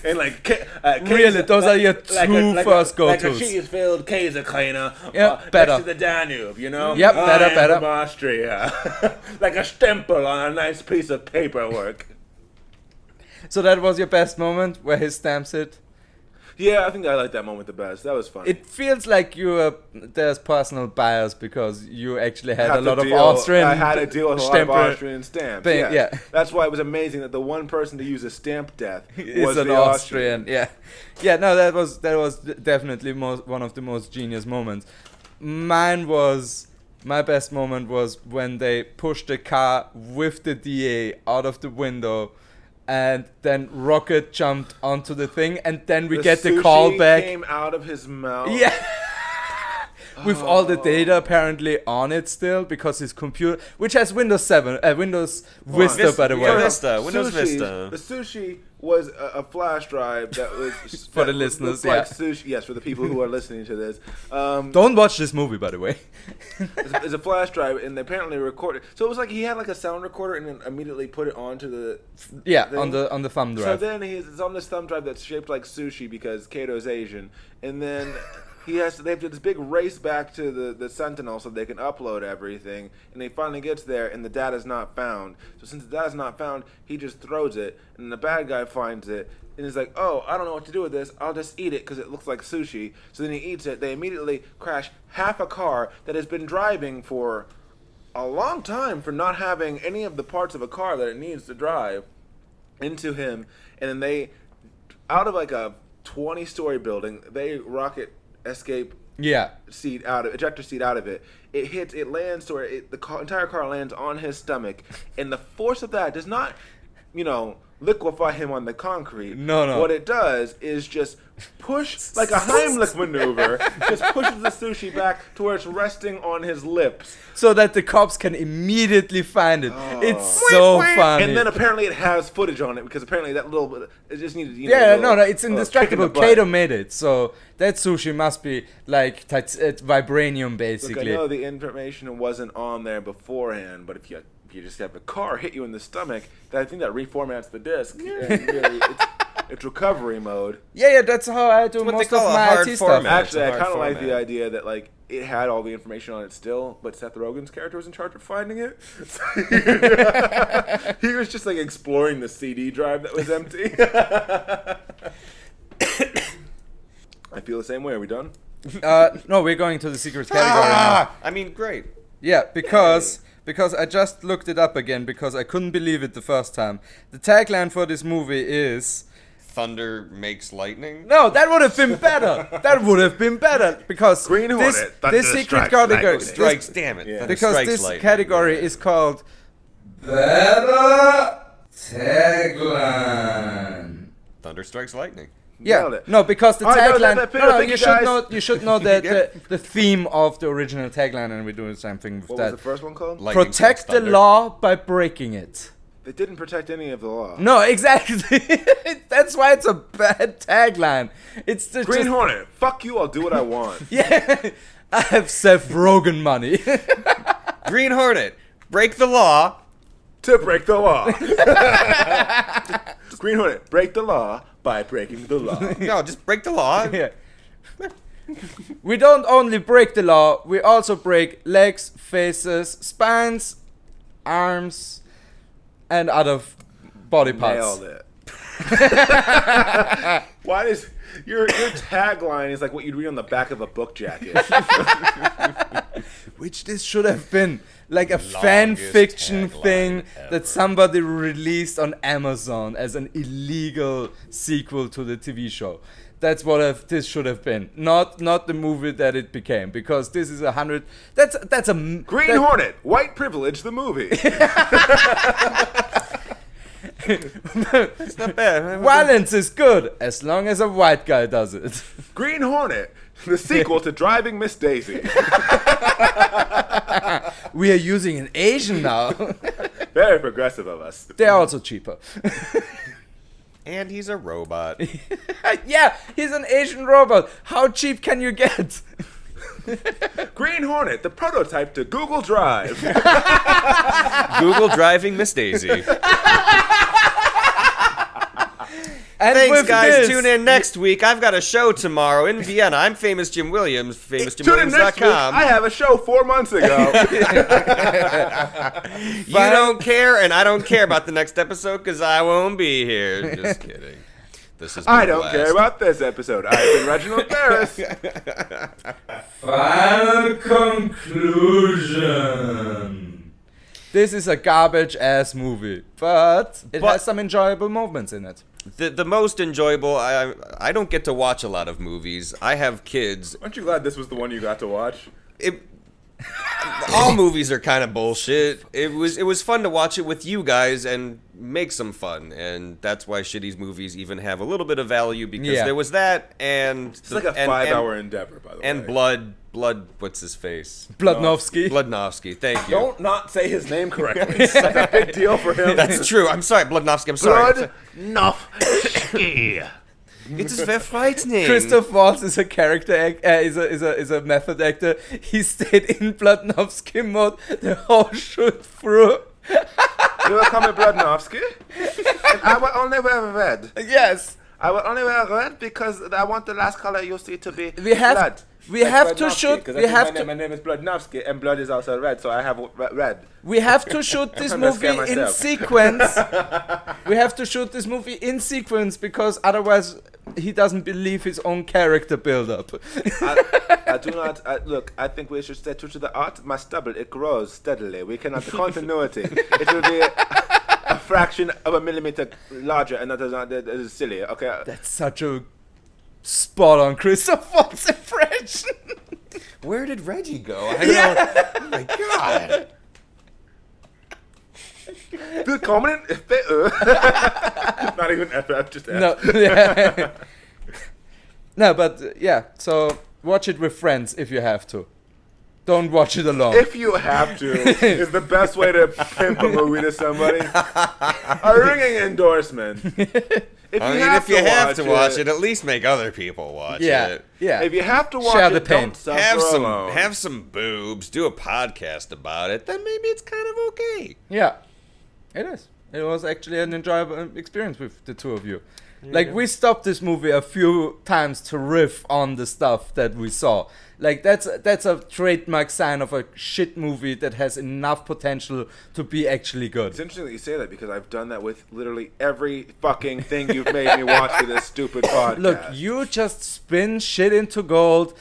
and like, uh, Käse, really, those like, are your two like a, like first go-tos. Like a cheese-filled Käsekreiner yep, uh, better. next to the Danube, you know? Yep, I better, am better. From Austria. Like a stempel on a nice piece of paperwork. So that was your best moment where he stamps it? Yeah, I think I like that moment the best. That was fun. It feels like you uh, there's personal bias because you actually had, had a lot deal, of Austrian. I had to deal with a lot of Austrian stamps. Thing, yeah. yeah, that's why it was amazing that the one person to use a stamp death was an the Austrian. Austrian. Yeah, yeah. No, that was that was definitely most, one of the most genius moments. Mine was. My best moment was when they pushed the car with the D A out of the window and then Rocket jumped onto the thing and then we the get the call back. Came out of his mouth. Yeah. With oh. all the data apparently on it still because his computer, which has Windows seven, uh, Windows oh, Vista Vis by the way. Yeah, Vista, Windows sushi, Vista. The sushi was a, a flash drive that was for that the listeners. Like yeah. sushi, yes, for the people who are listening to this. Um, Don't watch this movie, by the way. it's, it's a flash drive, and they apparently recorded. So it was like he had like a sound recorder, and then immediately put it onto the yeah thing. on the on the thumb drive. So then he's, it's on this thumb drive that's shaped like sushi because Kato's Asian, and then. He has to, they have to do this big race back to the, the Sentinel so they can upload everything, and he finally gets there, and the data's not found. So since the data's not found, he just throws it, and the bad guy finds it, and he's like, oh, I don't know what to do with this. I'll just eat it because it looks like sushi. So then he eats it. They immediately crash half a car that has been driving for a long time for not having any of the parts of a car that it needs to drive into him, and then they, out of like a twenty-story building, they rocket... escape yeah seat out of ejector seat out of it it hits it lands or it the car, entire car lands on his stomach, and the force of that does not, you know, liquefy him on the concrete. No, no. What it does is just push like a Heimlich maneuver, just pushes the sushi back to where it's resting on his lips, so that the cops can immediately find it. Oh. It's so funny. And then apparently it has footage on it because apparently that little bit, it just needed. You know, yeah, little, no, no, it's indestructible. Kato made it, so that sushi must be like vibranium, basically. Look, I know the information wasn't on there beforehand, but if you. You just have a car hit you in the stomach. That I think that reformats the disc. Yeah. And really, it's, it's recovery mode. Yeah, yeah, that's how I do most of my I T stuff. Actually, I kind of like the idea that like it had all the information on it still, but Seth Rogen's character was in charge of finding it. He was just like exploring the C D drive that was empty. I feel the same way. Are we done? Uh, no, we're going to the secret category. Ah, now. I mean, great. Yeah, because. Yay. Because I just looked it up again because I couldn't believe it the first time. The tagline for this movie is... Thunder makes lightning? No, that would have been better. That would have been better. Because Green this, Hornet, this secret strikes category... Lightning. Strikes, damn it. Yeah. Because strikes this lightning. Category is called... Better Tagline. Thunder strikes lightning. Yeah, no, because the tagline... Right, no, no, you, you, should know, you should know that yeah. the, the theme of the original tagline, and we're doing the same thing with what that. What was the first one called? Lightning protect the law by breaking it. They didn't protect any of the law. No, exactly. That's why it's a bad tagline. It's the Green Hornet, fuck you, I'll do what I want. Yeah, I have Seth Rogen money. Green Hornet, break the law. To break the law. Green Hornet, break the law. By breaking the law. No, just break the law. Yeah. We don't only break the law, we also break legs, faces, spines, arms, and other body parts. Nailed it. Why does your your tagline is like what you'd read on the back of a book jacket? Which this should have been like a longest fan fiction thing ever. That somebody released on Amazon as an illegal sequel to the T V show. That's what I've, this should have been. Not not the movie that it became, because this is a hundred. That's that's a Green that, Hornet, white privilege, the movie. It's not bad. Violence is good as long as a white guy does it. Green Hornet, the sequel to Driving Miss Daisy. We are using an Asian now. Very progressive of us. They're also cheaper. And he's a robot. Yeah, he's an Asian robot. How cheap can you get? Green Hornet, the prototype to Google Drive. Google Driving Miss Daisy. And thanks, guys. This. Tune in next week. I've got a show tomorrow in Vienna. I'm Famous Jim Williams, famous jim williams dot com. I have a show four months ago. You don't care, and I don't care about the next episode because I won't be here. Just kidding. This is I don't blast. care about this episode. I've been Reginald Bärris. Final conclusion. This is a garbage ass movie, but it but has some enjoyable moments in it. The, the most enjoyable, I, I don't get to watch a lot of movies. I have kids. Aren't you glad this was the one you got to watch? It, all movies are kind of bullshit. It was it was fun to watch it with you guys and make some fun, and that's why Shitty's movies even have a little bit of value, because yeah. there was that and it's the, like a five-hour endeavor, by the way. And blood, blood, what's his face? Bloodnovsky. Bloodnovsky. Thank you. Don't not say his name correctly. It's such a big deal for him. That's true. I'm sorry, Bloodnovsky. I'm sorry. Bloodnovsky. It is very frightening. Christoph Waltz is a character act, uh, is a is a is a method actor. He stayed in Bloodnovsky mode the whole shoot through. You will come with Bloodnovsky, and I will only wear red. Yes, I will only wear red because I want the last color you see to be we have, blood. We like have to shoot. We have my, to... name, my name is Bloodnovsky, and blood is also red, so I have red. We have to shoot this movie in sequence. We have to shoot this movie in sequence because otherwise he doesn't believe his own character build-up. I, I do not I, look. I think we should stay true to the art. My stubble it grows steadily. We cannot the continuity. It will be. A fraction of a millimeter larger, and that is, not, that is silly. Okay, that's such a spot-on Christoph Waltz impression. Where did Reggie go? I don't yeah. know. Oh my god! Willkommen in F F P Ö. Not even F F, just F. No, yeah. No, but uh, yeah. So watch it with friends if you have to. Don't watch it alone. If you have to, is the best way to pimp a movie to somebody. A ringing endorsement. If you, I mean, have, if to you have to watch it, it, at least make other people watch yeah, it. Yeah, if you have to watch Share it, the pain. Don't have some alone. Have some boobs. Do a podcast about it. Then maybe it's kind of okay. Yeah, it is. It was actually an enjoyable experience with the two of you. Yeah. Like, we stopped this movie a few times to riff on the stuff that we saw. Like, that's that's a trademark sign of a shit movie that has enough potential to be actually good. It's interesting that you say that, because I've done that with literally every fucking thing you've made me watch for this stupid podcast. Look, you just spin shit into gold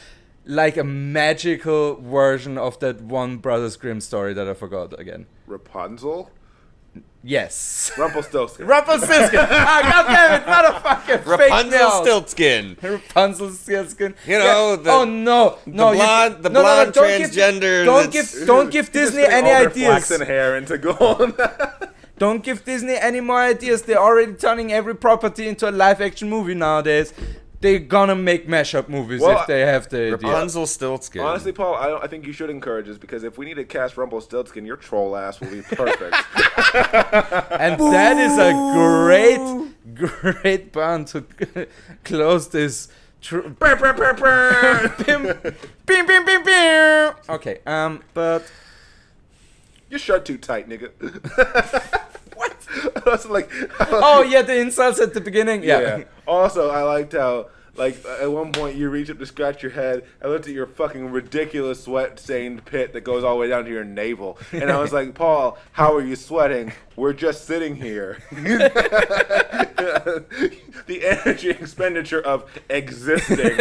like a magical version of that one Brothers Grimm story that I forgot again. Rapunzel? Yes. Rumpelstiltskin. Rumpelstiltskin. Ah, goddammit, motherfucker. Rapunzelstiltskin. Rapunzelstiltskin. You know, yeah. the, oh, no. No, the blonde, you, the no, blonde no, no, don't transgender. Give, don't, give, don't give Disney any ideas. Flaxen hair into gold. Don't give Disney any more ideas. They're already turning every property into a live action movie nowadays. They're gonna make mashup movies well, if they have the idea. Rumpelstiltskin. Honestly, Paul, I, don't, I think you should encourage us, because if we need to cast Rumpelstiltskin, your troll ass will be perfect. And Ooh. That is a great, great band to close this. Bim, bim, bim, bim, bim. Okay, um, but you shut too tight, nigga. What? I was like, I was oh, like, yeah, the insults at the beginning. Yeah. yeah. Also, I liked how, like, at one point you reach up to scratch your head. I looked at your fucking ridiculous sweat-stained pit that goes all the way down to your navel. And I was like, Paul, how are you sweating? We're just sitting here. The energy expenditure of existing.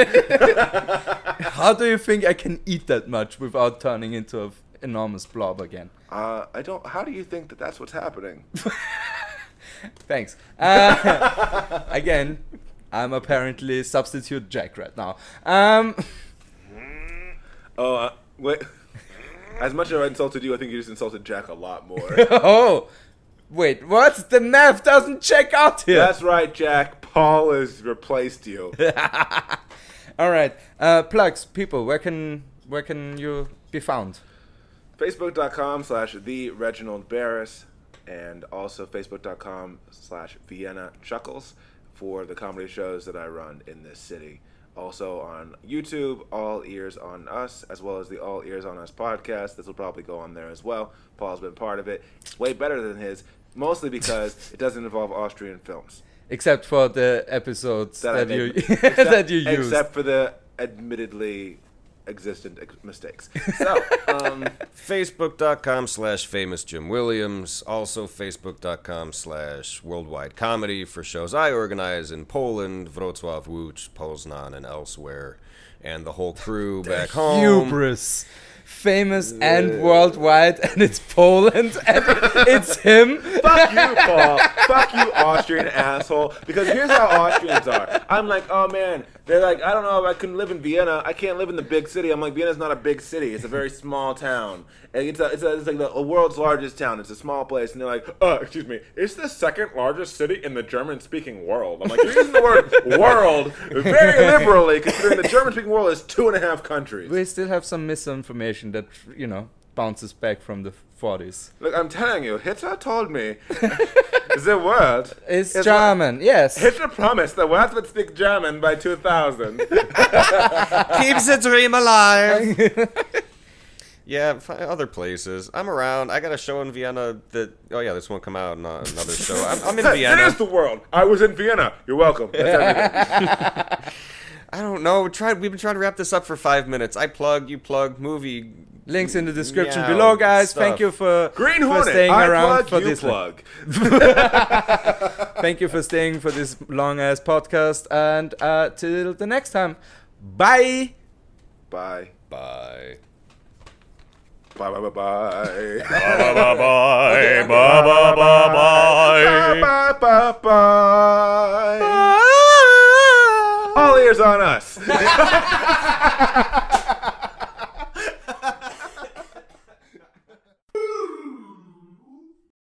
How do you think I can eat that much without turning into a... enormous blob again? Uh, I don't. How do you think that that's what's happening? Thanks. Uh, again, I'm apparently substitute Jack right now. Um. Oh uh, wait. As much as I insulted you, I think you just insulted Jack a lot more. Oh, wait. What? The math doesn't check out here. That's right, Jack. Paul has replaced you. All right. Uh, plugs, people. Where can where can you be found? Facebook.com slash the Reginald Bärris, and also Facebook.com slash Vienna Chuckles for the comedy shows that I run in this city. Also on YouTube, All Ears on Us, as well as the All Ears on Us podcast. This will probably go on there as well. Paul's been part of it. It's way better than his, mostly because it doesn't involve Austrian films. Except for the episodes that, that, you, except, that you used. Except for the admittedly... existent ex mistakes. So, um, Facebook.com slash Famous Jim Williams. Also, Facebook.com slash Worldwide Comedy for shows I organize in Poland, Wrocław, Łódź, Poznań, and elsewhere. And the whole crew back home. Hubris. Famous yeah. and worldwide, and it's Poland, and it's him. Fuck you, Paul. Fuck you, Austrian asshole. Because here's how Austrians are. I'm like, oh man, they're like, I don't know if I couldn't live in Vienna. I can't live in the big city. I'm like, Vienna's not a big city. It's a very small town. And it's, a, it's, a, it's like the world's largest town. It's a small place. And they're like, oh, excuse me, it's the second largest city in the German-speaking world. I'm like, you're using the word world very liberally, considering the German-speaking world is two and a half countries. We still have some misinformation that, you know, bounces back from the forties. Look, I'm telling you, Hitler told me the world is German, yes. Hitler promised the world would speak German by two thousand. Keeps the dream alive. Yeah, other places. I'm around. I got a show in Vienna that... Oh, yeah, this won't come out in uh, another show. I'm, I'm in Vienna. It is the world. I was in Vienna. You're welcome. That's everything. I don't know. Try, we've been trying to wrap this up for five minutes. I plug, you plug, movie. Links in the description meow, below, guys. Stuff. Thank you for, Green Hornet, for staying I around plug, for you this plug. Thank you for staying for this long-ass podcast. And uh, till the next time. Bye. Bye. Bye. Bye bye bye bye. Bye bye bye. Bye bye bye. Bye bye bye. Bye. All ears on us.